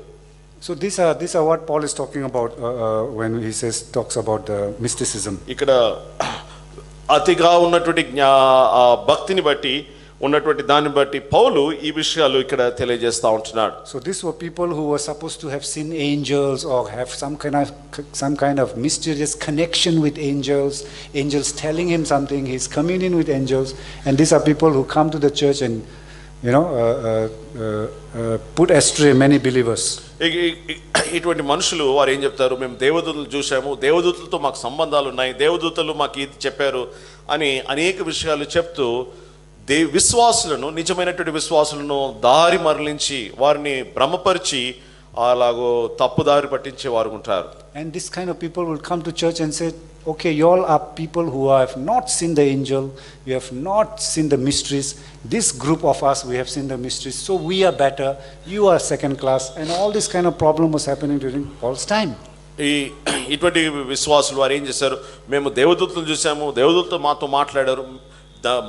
So these are these are what Paul is talking about uh, uh, when he says talks about the mysticism. ఇక్కడ అతిగా ఉన్నటువంటి భక్తిని బట్టి ఉన్నటువంటి దాన్ని బట్టి పౌలు ఈ విషయాలు ఇక్కడ తెలియజేస్తా ఉంటున్నాడు. So these were people who were supposed to have seen angels or have some kind of some kind of mysterious connection with angels, angels telling him something, he's communing with angels, and these are people who come to the church and you know uh, uh, uh, put astray many believers. ఇటువంటి మనుషులు వారు ఏం చెప్తారు, మేము దేవదూతలు చూసాము, దేవదూతలతో మాకు సంబంధాలు ఉన్నాయి, దేవదూతలు మాకు ఇది చెప్పారు అని అనేక విషయాలు చెప్తూ దే విశ్వాసులను నిజమైనటువంటి విశ్వాసులను దారి మరలించి వారిని భ్రమపరిచి అలాగో తప్పుదారి పట్టించే వారు ఉంటారు. And this kind of people will come to church and say, okay, you all are people who have not seen the angel, you have not seen the mysteries, this group of us we have seen the mysteries, so we are better, you are second class, and all this kind of problem was happening during Paul's time. ఈ ఇటువంటి విశ్వాసులు వారు ఏం చేశారు, మేము దేవదూతలను చూసాము, దేవదూతతో మాతో మాట్లాడారు,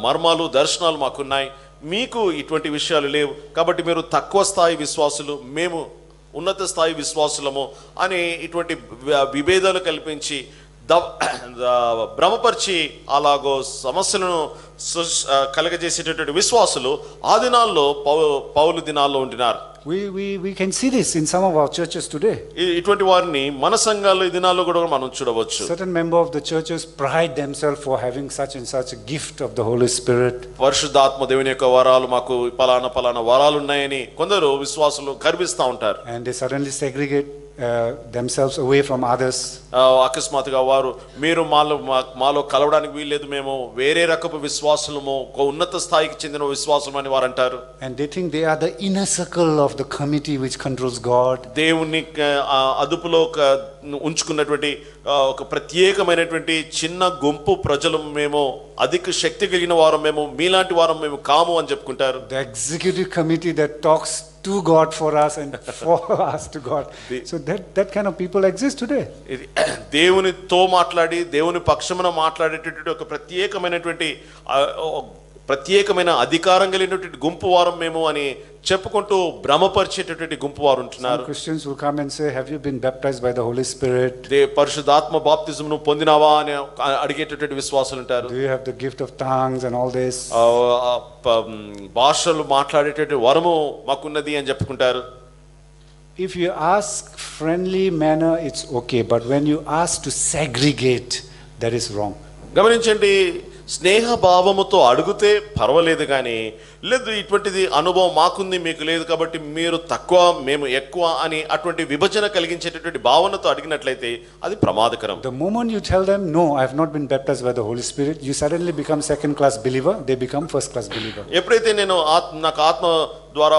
మర్మాలు దర్శనాలు మాకున్నాయి, మీకు ఇటువంటి విషయాలు లేవు, కాబట్టి మీరు తక్కువ స్థాయి విశ్వాసులు, మేము ఉన్నత స్థాయి విశ్వాసులము అని ఇటువంటి విభేదాలు కల్పించి భ్రమపరిచి అలాగో సమస్యలను కలగజేసేటటువంటి విశ్వాసులు ఆ దినాల్లో పౌలు దినాల్లో ఉంటున్నారు. We we we can see this in some of our churches today. ఇటువంటి వారిని మన సంఘాల్లో ఈ దినాల్లో కూడా మనం చూడవచ్చు. Certain member of the churches pride themselves for having such and such a gift of the Holy Spirit. పరిశుద్ధాత్మ దేవుని యొక్క వరాలు మాకు పలానా పలానా వరాలు ఉన్నాయని కొందరు విశ్వాసులు గర్విస్తూ ఉంటారు. And they suddenly segregate Uh, themselves away from others. అకస్మాత్తుగా వారు మీరు మాలో మాలో కలవడానికి వీల్లేదు, మేము వేరే రకపు విశ్వాసులము, ఉన్నత స్థాయికి చెందిన విశ్వాసులు అని వారు అంటారు. And they think they are the inner circle of the committee which controls God. దేవుని అదుపులో ఉంచుకున్నటువంటి ఒక ప్రత్యేకమైనటువంటి చిన్న గుంపు ప్రజలు, మేము అధిక శక్తి కలిగిన వారు, మేము మీలాంటి వారు మేము కాము అని చెప్పుకుంటారు. The executive committee that talks to God for us and for us to God. So that that kind of people exist today. దేవుని తో మాట్లాడి దేవుని పక్షమున మాట్లాడేటటువంటి ఒక ప్రత్యేకమైనటువంటి ప్రత్యేకమైన అధికారం కలిగినటువంటి గుంపు వారం మేము అని చెప్పుకుంటూ భ్రమపరిచేటటువంటి గుంపు వారు ఉంటున్నారు. Christians will come and say, have you been baptized by the Holy Spirit? దే పరిశుద్ధాత్మ బాప్తిజమును పొందినావా అని అడిగేటటువంటి విశ్వాసులు ఉంటారు. Do you have the gift of tongues and all this? భాషలు మాట్లాడేటటువంటి వరము మాకున్నది అని చెప్పుకుంటారు. If you ask friendly manner it's okay, but when you ask to segregate, that is wrong. గమనించండి, స్నేహ భావముతో అడిగితే పర్వాలేదు, కానీ లేదు ఇటువంటిది అనుభవం మాకుంది మీకు లేదు కాబట్టి మీరు తక్కువ మేము ఎక్కువ అని అటువంటి విభజన కలిగించేటటువంటి భావనతో అడిగినట్లయితే అది ప్రమాదకరం. The moment you tell them no, I have not been baptized by the Holy Spirit, you suddenly become second class believer, they become first class believer. ఎప్పుడైతే నేను నాకు ఆత్మ ద్వారా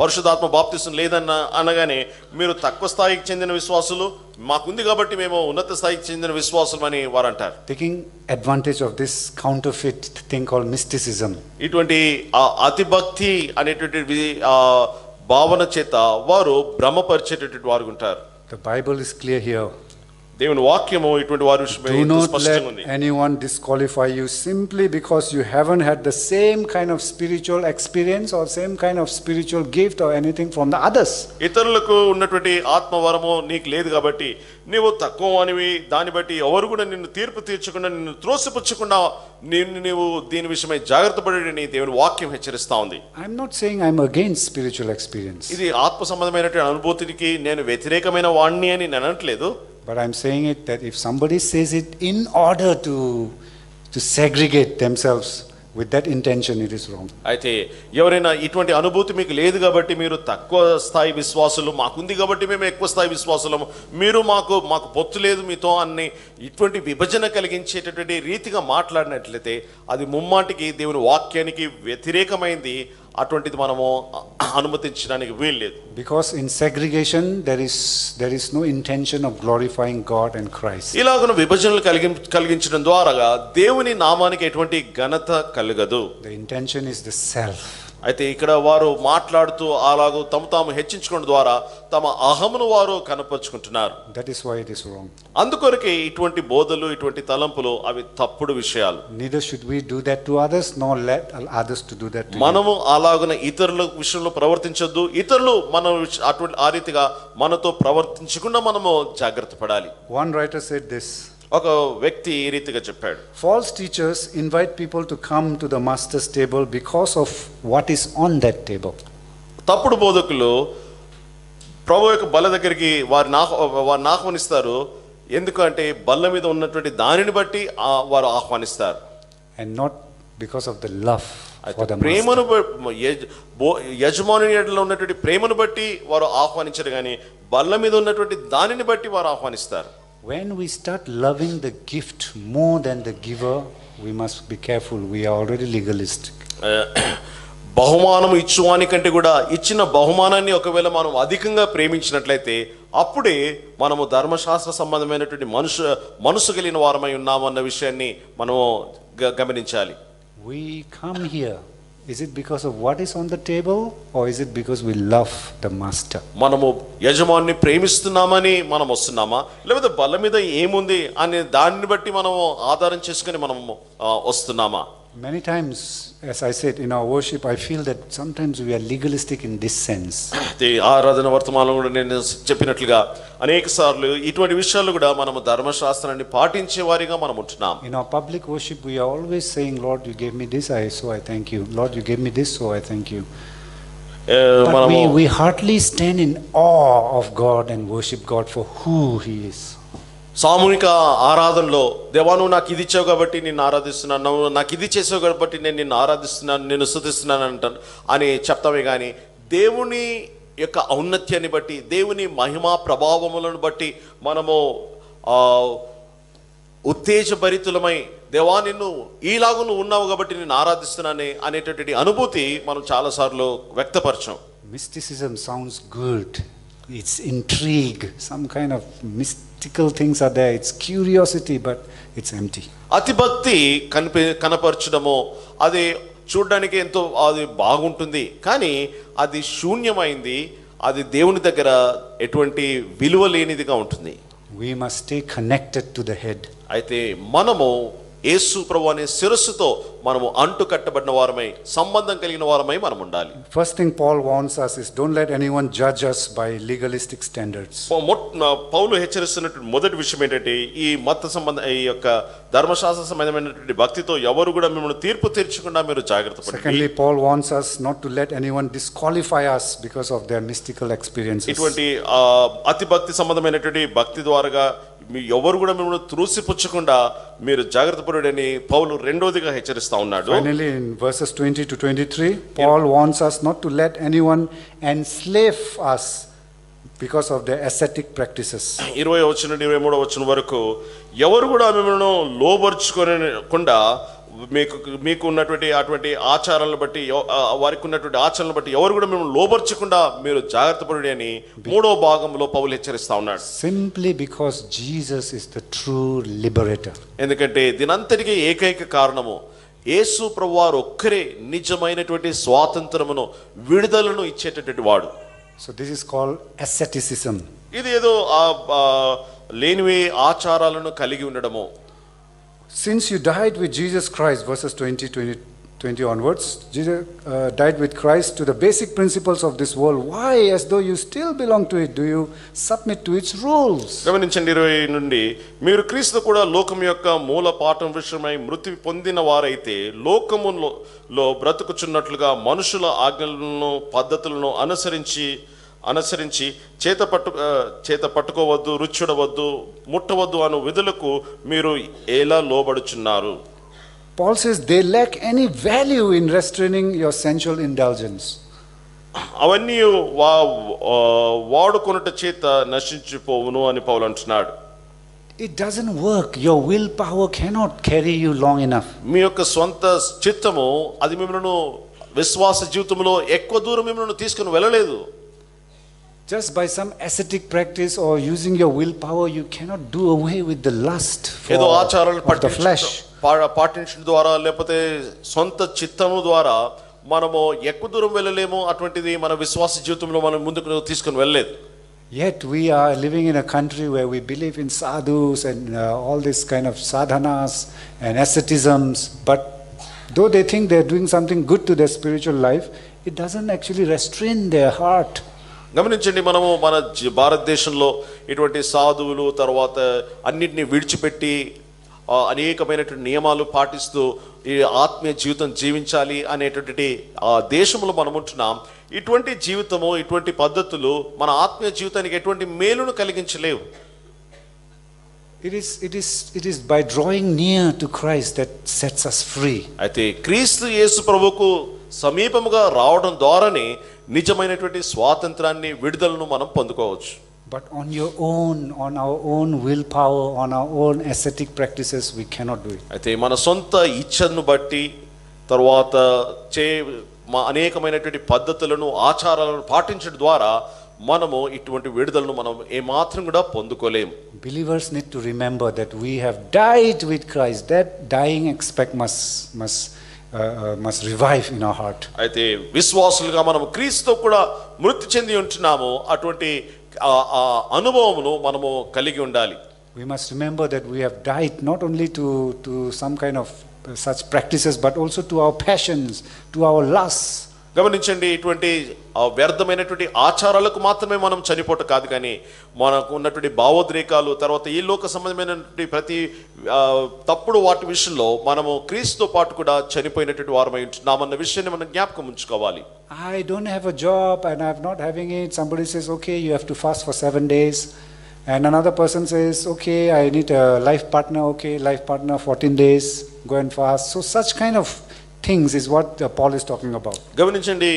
పరిశుద్ధాత్మ బాప్తిసం లేదన్న అనగానే మీరు తక్కువ స్థాయికి చెందిన విశ్వాసులు, మాకుంది కాబట్టి మేము ఉన్నత స్థాయికి చెందిన విశ్వాసులు అని వారు అంటారు. Taking advantage of this counterfeit thing called mysticism. ఇటువంటి అతిభక్తి అనేటువంటి భావన చేత వారు భ్రమపరిచేటటువంటి వారు ఉంటారు. The Bible is clear here. దేవుని వాక్యము ఇటువంటి వారు స్పష్టంగా ఉంది. Do not let anyone disqualify you simply because you haven't had the same kind of spiritual experience or same kind of spiritual gift or anything from the others. ఇతరులకు ఉన్నటువంటి ఆత్మవరము నీకు లేదు కాబట్టి నీవు తక్కువనివి, దాని బట్టి ఎవరు కూడా నిన్ను తీర్పు తీర్చకుండా నిన్ను త్రోసిపుచ్చకుండా నీవు దీని విషయమై జాగృతపడని దేవుని వాక్యం హెచ్చరిస్తా ఉంది. I am not saying I am against spiritual experience. ఇది ఆత్మ సంబంధమైనటువంటి అనుభూతికి నేను వ్యతిరేకమైన వాణ్ణి అని నేను అనట్లేదు. But I'm saying it that if somebody says it in order to to segregate themselves, with that intention it is wrong. అయితే ఎవరైనా ఇటువంటి అనుభూతి మీకు లేదు కాబట్టి మీరు తక్కువ స్థాయి విశ్వాసులు, మాకుంది కాబట్టి మేము ఎక్కువ స్థాయి విశ్వాసులము, మీరు మాకు మాకు పొత్తు లేదు మీతో అన్ని ఇటువంటి విభజన కలిగించేటటువంటి రీతిగా మాట్లాడినట్లయితే అది ముమ్మాటికి దేవుని వాక్యానికి వ్యతిరేకమైంది. అటువంటిది మనము అనుమతించడానికి వీలు లేదు. Because in segregation there is there is no intention of glorifying God and Christ. ఇలాగను విభజనలు కలిగి కలిగించడం ద్వారా దేవుని నామానికి ఎటువంటి ఘనత కలగదు. The intention is the self. అయితే ఇక్కడ వారు మాట్లాడుతూ అలాగూ తమ తాము హెచ్చించుకోవడం ద్వారా తమ అహమును వారు కనపరుచుకుంటున్నారు. That is why it is wrong. అందుకొరకే ఇటువంటి బోధలు, ఇటువంటి తలంపులు అవి తప్పుడు విషయాలు. Neither should we do that to others no let others to do that to you. మనము అలాగనే ఇతరుల విషయంలో ప్రవర్తించొద్దు, ఇతరులు మనం అటువంటి ఆ రీతిగా మనతో ప్రవర్తించకుండా మనము జాగ్రత్త పడాలి. One writer said this. ఒక వ్యక్తి ఈ రీతిగా చెప్పాడు. False teachers invite people to come to the master's table because of what is on that table. తప్పుడు బోధకులు ప్రభు యొక్క బల్ల దగ్గరికి వారిని వారిని ఆహ్వానిస్తారు, ఎందుకంటే బల్ల మీద ఉన్నటువంటి దానిని బట్టి వారు ఆహ్వానిస్తారు. And not because of the love. ప్రేమను యజమాని ఎడల ఉన్నటువంటి ప్రేమను బట్టి వారు ఆహ్వానించరు, కానీ బల్ల మీద ఉన్నటువంటి దానిని బట్టి వారు ఆహ్వానిస్తారు. When we start loving the gift more than the giver, we must be careful. We are already legalistic. బహుమానం ఇచ్చువానికంటే కూడా ఇచ్చిన బహుమానాన్ని ఒకవేళ మనం అధికంగా ప్రేమించినట్లయితే అప్పుడే మనము ధర్మశాస్త్ర సంబంధమైనటువంటి మనుషు మనసు కలిగిన వారమై ఉన్నామన్న విషయాన్ని మనము గమనించాలి. We come here. Is it because of what is on the table or is it because we love the master? మనము యజమానిని ప్రేమిస్తున్నామని మనం వస్తున్నామా, లేకపోతే బల్ల మీద ఏముంది అనే దానిని బట్టి మనం ఆధారం చేసుకొని మనం వస్తున్నామా? Many times, as I said, in our worship I feel that sometimes we are legalistic in this sense. తే ఆరాధన వర్తమానంలో కూడా నేను చెప్పినట్లుగా అనేకసార్లు ఇటువంటి విషయాలు కూడా మనము ధర్మశాస్త్రాన్ని పాటించే వారిగా మనం ఉంటున్నాం. In our public worship we are always saying, Lord you gave me this, I so I thank you. Lord you gave me this, so I thank you. But we we hardly stand in awe of God and worship God for who he is. సామూహిక ఆరాధనలో దేవా నువ్వు నాకు ఇది ఇచ్చావు కాబట్టి నిన్ను ఆరాధిస్తున్నాను, నువ్వు నాకు ఇది చేసావు కాబట్టి నేను నిన్ను ఆరాధిస్తున్నాను, నేను స్తుతిస్తున్నాను అంటాను అని చెప్తామే కానీ దేవుని యొక్క ఔన్నత్యాన్ని బట్టి, దేవుని మహిమా ప్రభావములను బట్టి మనము ఉత్తేజభరితులమై దేవా నిన్ను ఈలాగు నువ్వు ఉన్నావు కాబట్టి నేను ఆరాధిస్తున్నాను అనేటటువంటి అనుభూతి మనం చాలాసార్లు వ్యక్తపరచాం. Mysticism sounds good, it's intrigue, some kind of mystic things are there, it's curiosity but it's empty. అతిభక్తి కనపరచడము అది చూడడానికి ఎంతో అది బాగుంటుంది, కానీ అది శూన్యమైంది, అది దేవుని దగ్గర ఎటువంటి విలువ లేనిదిగా ఉంటుంది. We must stay connected to the head. అయితే మనము యేసు ప్రభువు అనే శిరస్సుతో మనము అంటు కట్టబడిన వారమై, సంబంధం కలిగిన వారమై మనం ఉండాలి. First thing Paul warns us is don't let anyone judge us by legalistic standards. పౌలు హెచ్చరిస్తున్నటువంటి మొదటి విషయం ఏంటంటే ఈ మత సంబంధ ఈ యొక్క ధర్మశాస్త్ర సంబంధమైనటువంటి భక్తితో ఎవరు కూడా మిమ్మల్ని తీర్పు తీర్చకుండా మీరు జాగ్రత్తపడండి. Secondly Paul warns us not to let anyone disqualify us because of their mystical experiences. ఇటువంటి అతి భక్తి సంబంధమైనటువంటి భక్తి ద్వారా మీ ఎవరు కూడా మిమ్మల్ని త్రోసిపుచ్చకుండా మీరు జాగ్రత్త పడడని పౌలు రెండోదిగా హెచ్చరిస్తా ఉన్నాడు. Finally in verses twenty to twenty-three Paul wants us not to let anyone enslave us because of their ascetic practices. ఇరవై వచనం నుండి ఇరవై మూడు వచనం వరకు ఎవరు కూడా మిమ్మల్ని లోబర్చుకోకుండా మీకు మీకు ఉన్నటువంటి అటువంటి ఆచారాలను బట్టి, వారికి ఉన్నటువంటి ఆచరణను బట్టి ఎవరు కూడా మిమ్మల్ని లోబర్చకుండా మీరు జాగ్రత్త పడండి అని మూడో భాగంలో పౌలు హెచ్చరిస్తా ఉన్నాడు. Simply because Jesus is the true liberator. ఎందుకంటే దీనంతటికీ ఏకైక కారణము యేసు ప్రభువారు ఒక్కరే నిజమైనటువంటి స్వాతంత్రమును, విడుదలను ఇచ్చేటటువంటి వాడు. So this is called asceticism. ఇది ఏదో లేనివి ఆచారాలను కలిగి ఉండడము. Since you died with Jesus Christ, verses twenty, twenty, twenty onwards, Jesus uh, died with Christ to the basic principles of this world. Why, as though you still belong to it, do you submit to its rules? గమనించండి ఇరవై నుండి మీరు క్రీస్తు కూడా లోకం యొక్క మూల పాఠం విషయమై మృతి పొందిన వారైతే లోకములో బ్రతుకుచున్నట్లుగా మనుషుల ఆజ్ఞలను, పద్ధతులను అనుసరించి అనుసరించి చేత పట్టు చేత పట్టుకోవద్దు, రుచుడవద్దు, ముట్టవద్దు అను విధులకు మీరు ఎలా లోబడుచున్నారు? Paul says they lack any value in restraining your sensual indulgence. అవన్నీ వాడుకొనుట చేత నశించిపోవును అని పౌలు అంటున్నాడు. It doesn't work. Your willpower cannot carry you long enough. మీ యొక్క స్వంత చిత్తము అది మిమ్మల్ని విశ్వాస జీవితంలో ఎక్కువ దూరం మిమ్మల్ని తీసుకొని వెళ్ళలేదు. Just by some ascetic practice or using your willpower you cannot do away with the lust for ఏదో ఆచారాలు పాటించడం ద్వారా లేకపోతే సొంత చిత్తము ద్వారా మనము ఎక్కువ దూరం వెళ్ళలేము. అటువంటిది మన విశ్వాస జీవితంలో మనం ముందుకు తీసుకొని వెళ్ళలేదు. Yet we are living in a country where we believe in sadhus and uh, all this kind of sadhanas and asceticisms, but though they think they are doing something good to their spiritual life, it doesn't actually restrain their heart. గమనించండి, మనము మన భారతదేశంలో ఇటువంటి సాధువులు తర్వాత అన్నిటిని విడిచిపెట్టి అనేకమైనటువంటి నియమాలు పాటిస్తూ ఈ ఆత్మీయ జీవితం జీవించాలి అనేటువంటి ఆ దేశంలో మనం ఉంటున్నాం. ఇటువంటి జీవితము ఇటువంటి పద్ధతులు మన ఆత్మీయ జీవితానికి ఎటువంటి మేలును కలిగించలేవు. It is it is it is by drawing near to Christ that sets us free. అయితే క్రీస్తు యేసు ప్రభువుకు సమీపముగా రావడం ద్వారానే నిజమైనటువంటి స్వాతంత్రాన్ని విడుదలను మనం పొందుకోవచ్చు. But on your own, on our own willpower, on our own ascetic practices, we cannot do it. అయితే మన సొంత ఇచ్ఛను బట్టి తర్వాత చే మా అనేకమైనటువంటి పద్ధతులను ఆచారాలను పాటించడం ద్వారా మనము ఇటువంటి విడుదలను మనం ఏమాత్రం కూడా పొందుకోలేము. Believers need to remember that we have died with Christ. That dying aspect must must uh, uh, must revive in our heart. అయితే విశ్వాసులుగా మనము క్రీస్తుతో కూడా మృతి చెంది ఉంటున్నాము. అటువంటి ఆ అనుభవమును మనము కలిగి ఉండాలి. We must remember that we have died not only to to some kind of such practices but also to our passions, to our lusts. గమనించండి, ఇటువంటి వ్యర్థమైనటువంటి ఆచారాలకు మాత్రమే మనం చనిపోట కాదు, కానీ మనకు ఉన్నటువంటి భావోద్రేకాలు తర్వాత ఈ లోక సంబంధమైనటువంటి ప్రతి తప్పుడు వాటి విషయంలో మనము క్రీస్తుతో పాటు కూడా చనిపోయినటువంటి వారమై ఉంటున్నామన్న విషయాన్ని మనం జ్ఞాపకం ఉంచుకోవాలి. I don't have a job and I'm not having it. Somebody says, okay, you have to fast for seven days. And another person says, okay, I need a life partner. Okay, life partner, fourteen days, go and fast. So such kind of things is what uh, Paul is talking about. గమనించండి,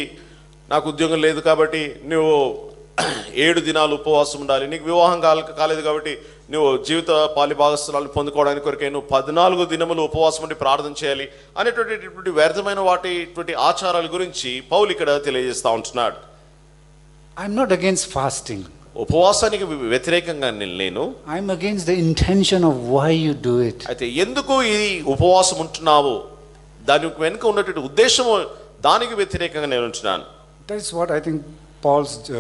నాకు ఉద్యోగం లేదు కాబట్టి నువ్వు ఏడు దినాలు ఉపవాసం ఉండాలి, నీకు వివాహం కాలేదు కాబట్టి నువ్వు జీవిత పాలిభాగస్థలాలు పొందుకోవడానికి కొరకే నువ్వు పద్నాలుగు దినములు ఉపవాసం ఉండి ప్రార్థన చేయాలి అనేటువంటి వ్యర్థమైన వాటి ఇటువంటి ఆచారాల గురించి పౌలు ఇక్కడ తెలియజేస్తూ ఉంటున్నాడు. ఐఎమ్ నాట్ అగైన్స్ ఫాస్టింగ్, ఉపవాసానికి వ్యతిరేకంగా నేను. I'm against the intention of why you do it, అయితే ఎందుకు ఈ ఉపవాసం ఉంటున్నావు దాని వెనుక ఉన్నటువంటి ఉద్దేశము దానికి వ్యతిరేకంగా నేను ఉంటున్నాను. That is what I think Paul's uh,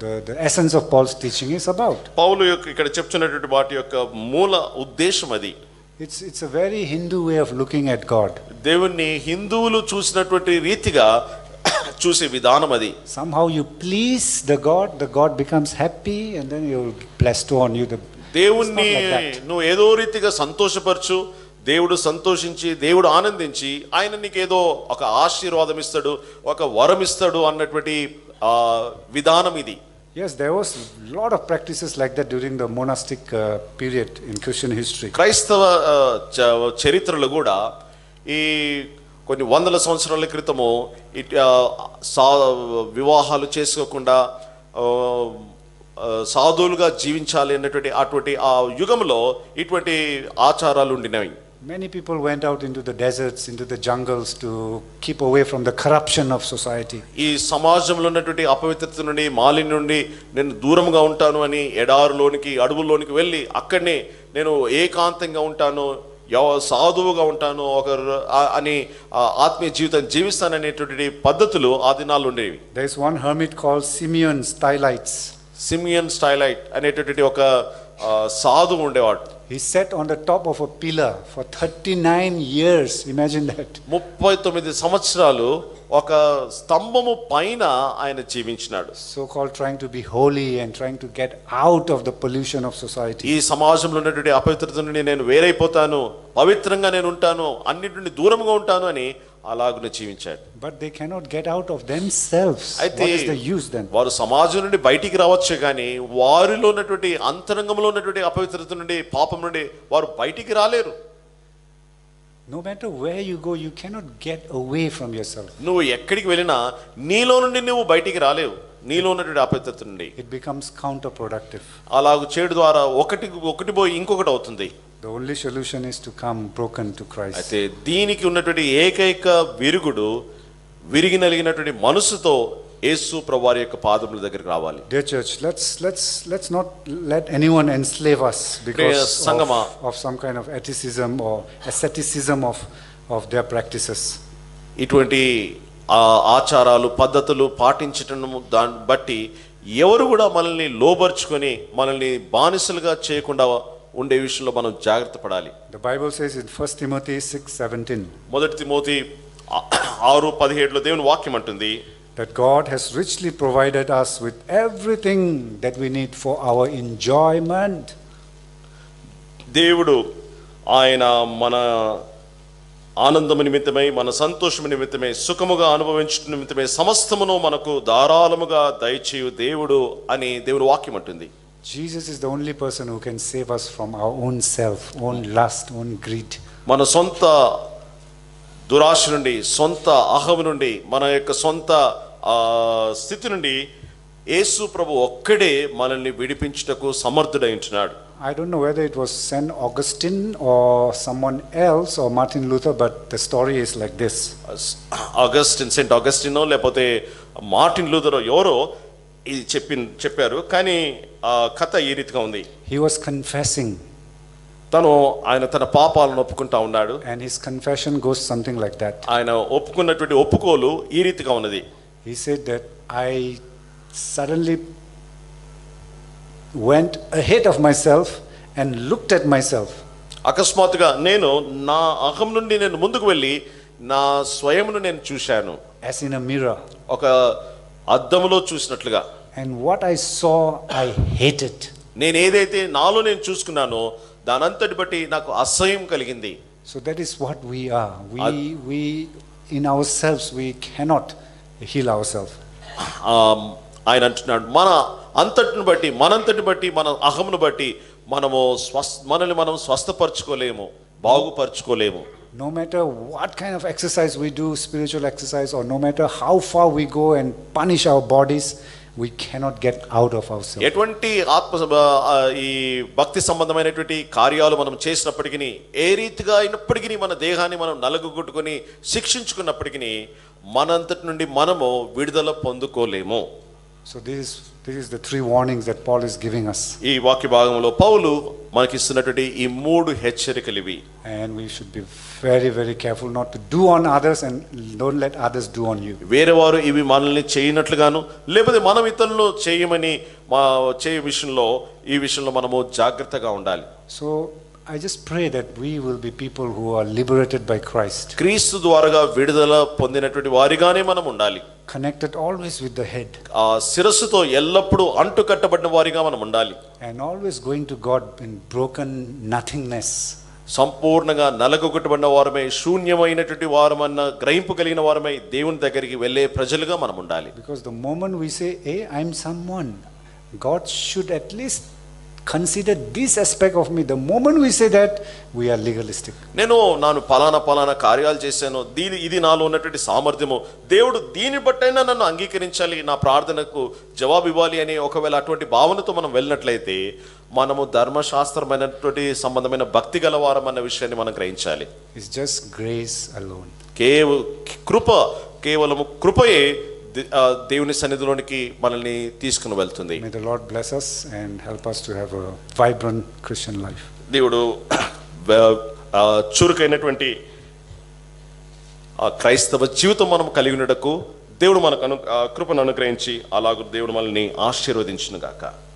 the the essence of Paul's teaching is about. పౌలు యొక్క ఇక్కడ చెప్తున్నటువంటి వాటి యొక్క మూల ఉద్దేశం అది. It's it's a very Hindu way of looking at God. దేవుని హిందువులు చూసినటువంటి రీతిగా చూసే విధానం అది. Somehow you please the God, the God becomes happy and then you will blessed on you the దేవుని నువ్వు ఏదో రీతిగా సంతోషపరచు, దేవుడు సంతోషించి దేవుడు ఆనందించి ఆయన నీకేదో ఒక ఆశీర్వాదం ఇస్తాడు, ఒక వరం ఇస్తాడు అన్నటువంటి విధానం ఇది. Yes, there was a lot of practices like that during the monastic uh, period in Christian history. క్రైస్తవ చరిత్రలో కూడా ఈ కొన్ని వందల సంవత్సరాల క్రితము వివాహాలు చేసుకోకుండా సాధువులుగా జీవించాలి అన్నటువంటి అటువంటి ఆ యుగంలో ఇటువంటి ఆచారాలు ఉండినవి. Many people went out into the deserts, into the jungles to keep away from the corruption of society. ఈ సమాజంలో ఉన్నటువంటి అపవిత్రత నుండి మాలిన్యం నుండి నేను దూరంగా ఉంటాను అని ఎడారులోనికి అడవుల్లోనికి వెళ్ళి అక్కడనే నేను ఏకాంతంగా ఉంటాను, సాధువుగా ఉంటాను ఒకరు అని ఆత్మీయ జీవితం జీవిస్తాననేటువంటి పద్ధతులు ఆ దినాల్లో ఉండేవి. There is one hermit called Simeon Stylites. Simeon Stylite అనేటువంటి ఒక సాధువు ఉండేవాడు. He sat on the top of a pillar for thirty-nine years. Imagine that. ముప్పై తొమ్మిది సంవత్సరాలు ఒక స్తంభము పైన ఆయన జీవించినాడు. So called trying to be holy and trying to get out of the pollution of society. ఈ సమాజంలో ఉన్నటువంటి అపవిత్రత నుండి నేను వేరైపోతాను, పవిత్రంగా నేను ఉంటాను, అన్నిటి నుండి దూరంగా ఉంటాను అని అలాగున జీవించాడు. But they cannot get out of themselves. What is the use then? వారు సమాజం నుండి బయటికి రావచ్చు కానీ వారిలో ఉన్నటువంటి అంతరంగంలో ఉన్నటువంటి అపవిత్రత నుండి పాపం నుండి వారు బయటికి రాలేరు. No matter where you go, you cannot get away from yourself. It becomes counterproductive. The only solution is to come broken to Christ. Dear church, let's let's let's not let anyone enslave us because of, of some kind of aestheticism or asceticism of of their practices. The Bible says in First Timothy six seventeen. That God has richly provided us with everything that we need for our enjoyment. Devudu ayana mana anandam nimittamai mana santosham nimittamai sukhamuga anubhavinchtu nimittamai samastamunu manaku daralumuga daicheyu devudu ani devudu vakyam antundi. Jesus is the only person who can save us from our own self, own lust, own greed. Mana sonta దురాశ నుండి సొంత అహం నుండి మన యొక్క సొంత స్థితి నుండి యేసు ప్రభు ఒక్కడే మనల్ని విడిపించుటకు సమర్థుడై ఉంటున్నాడు. I don't know whether it was Saint Augustine or someone else or Martin Luther, but the story is like this. Augustine, Saint Augustine లేకపోతే మార్టిన్ లూథర్ ఎవరో ఇది చెప్పి చెప్పారు కానీ ఆ కథ ఈ రీతిగా ఉంది. He was confessing. And his confession goes something like that. He said that I suddenly went ahead of myself and looked at myself. As in a mirror. And what I saw, I hated. So that is what we are. We, we in ourselves, we cannot heal ourselves. No matter what kind of exercise we do, spiritual exercise, or no matter how far we go and punish our bodies, we cannot get out of ourselves. So this is this is the three warnings that Paul is giving us. And we should be very, very careful not to do on others and don't let others do on you. So I just pray that we will be people who are liberated by Christ. Connected always with the head. And always going to God in broken nothingness. సంపూర్ణంగా నలగొట్టబడిన వారమే శూన్యమైనటువంటి వారమన్న గ్రహింపు కలిగిన వారమే దేవుని దగ్గరికి వెళ్ళే ప్రజలుగా మనం ఉండాలి. Because the moment we say, hey, I'm someone, God should at least consider this aspect of me. The moment we say that, we are legalistic. నేను నాను పలానా పలానా కార్యాలు చేశాను, దీని ఇది నాలో ఉన్నటువంటి సామర్థ్యము, దేవుడు దీని బట్టైనా నన్ను అంగీకరించాలి, నా ప్రార్థనకు జవాబు ఇవ్వాలి అని ఒకవేళ అటువంటి భావనతో మనం వెళ్ళినట్లయితే మనము ధర్మశాస్త్రమైనటువంటి సంబంధమైన భక్తి గలవారం అన్న విషయాన్ని మనం గ్రహించాలి. It's just grace alone. కేవలం కృప, కేవలం కృపయే దేవుని సన్నిధిలోనికి మనల్ని తీసుకుని వెళ్తుంది. May the Lord bless us and help us to have a vibrant Christian life. దేవుడు చురుకైనటువంటి క్రైస్తవ జీవితం మనం కలిగి ఉండటకు దేవుడు మనకు కృపను అనుగ్రహించి అలాగే దేవుడు మనల్ని ఆశీర్వదించును గాక.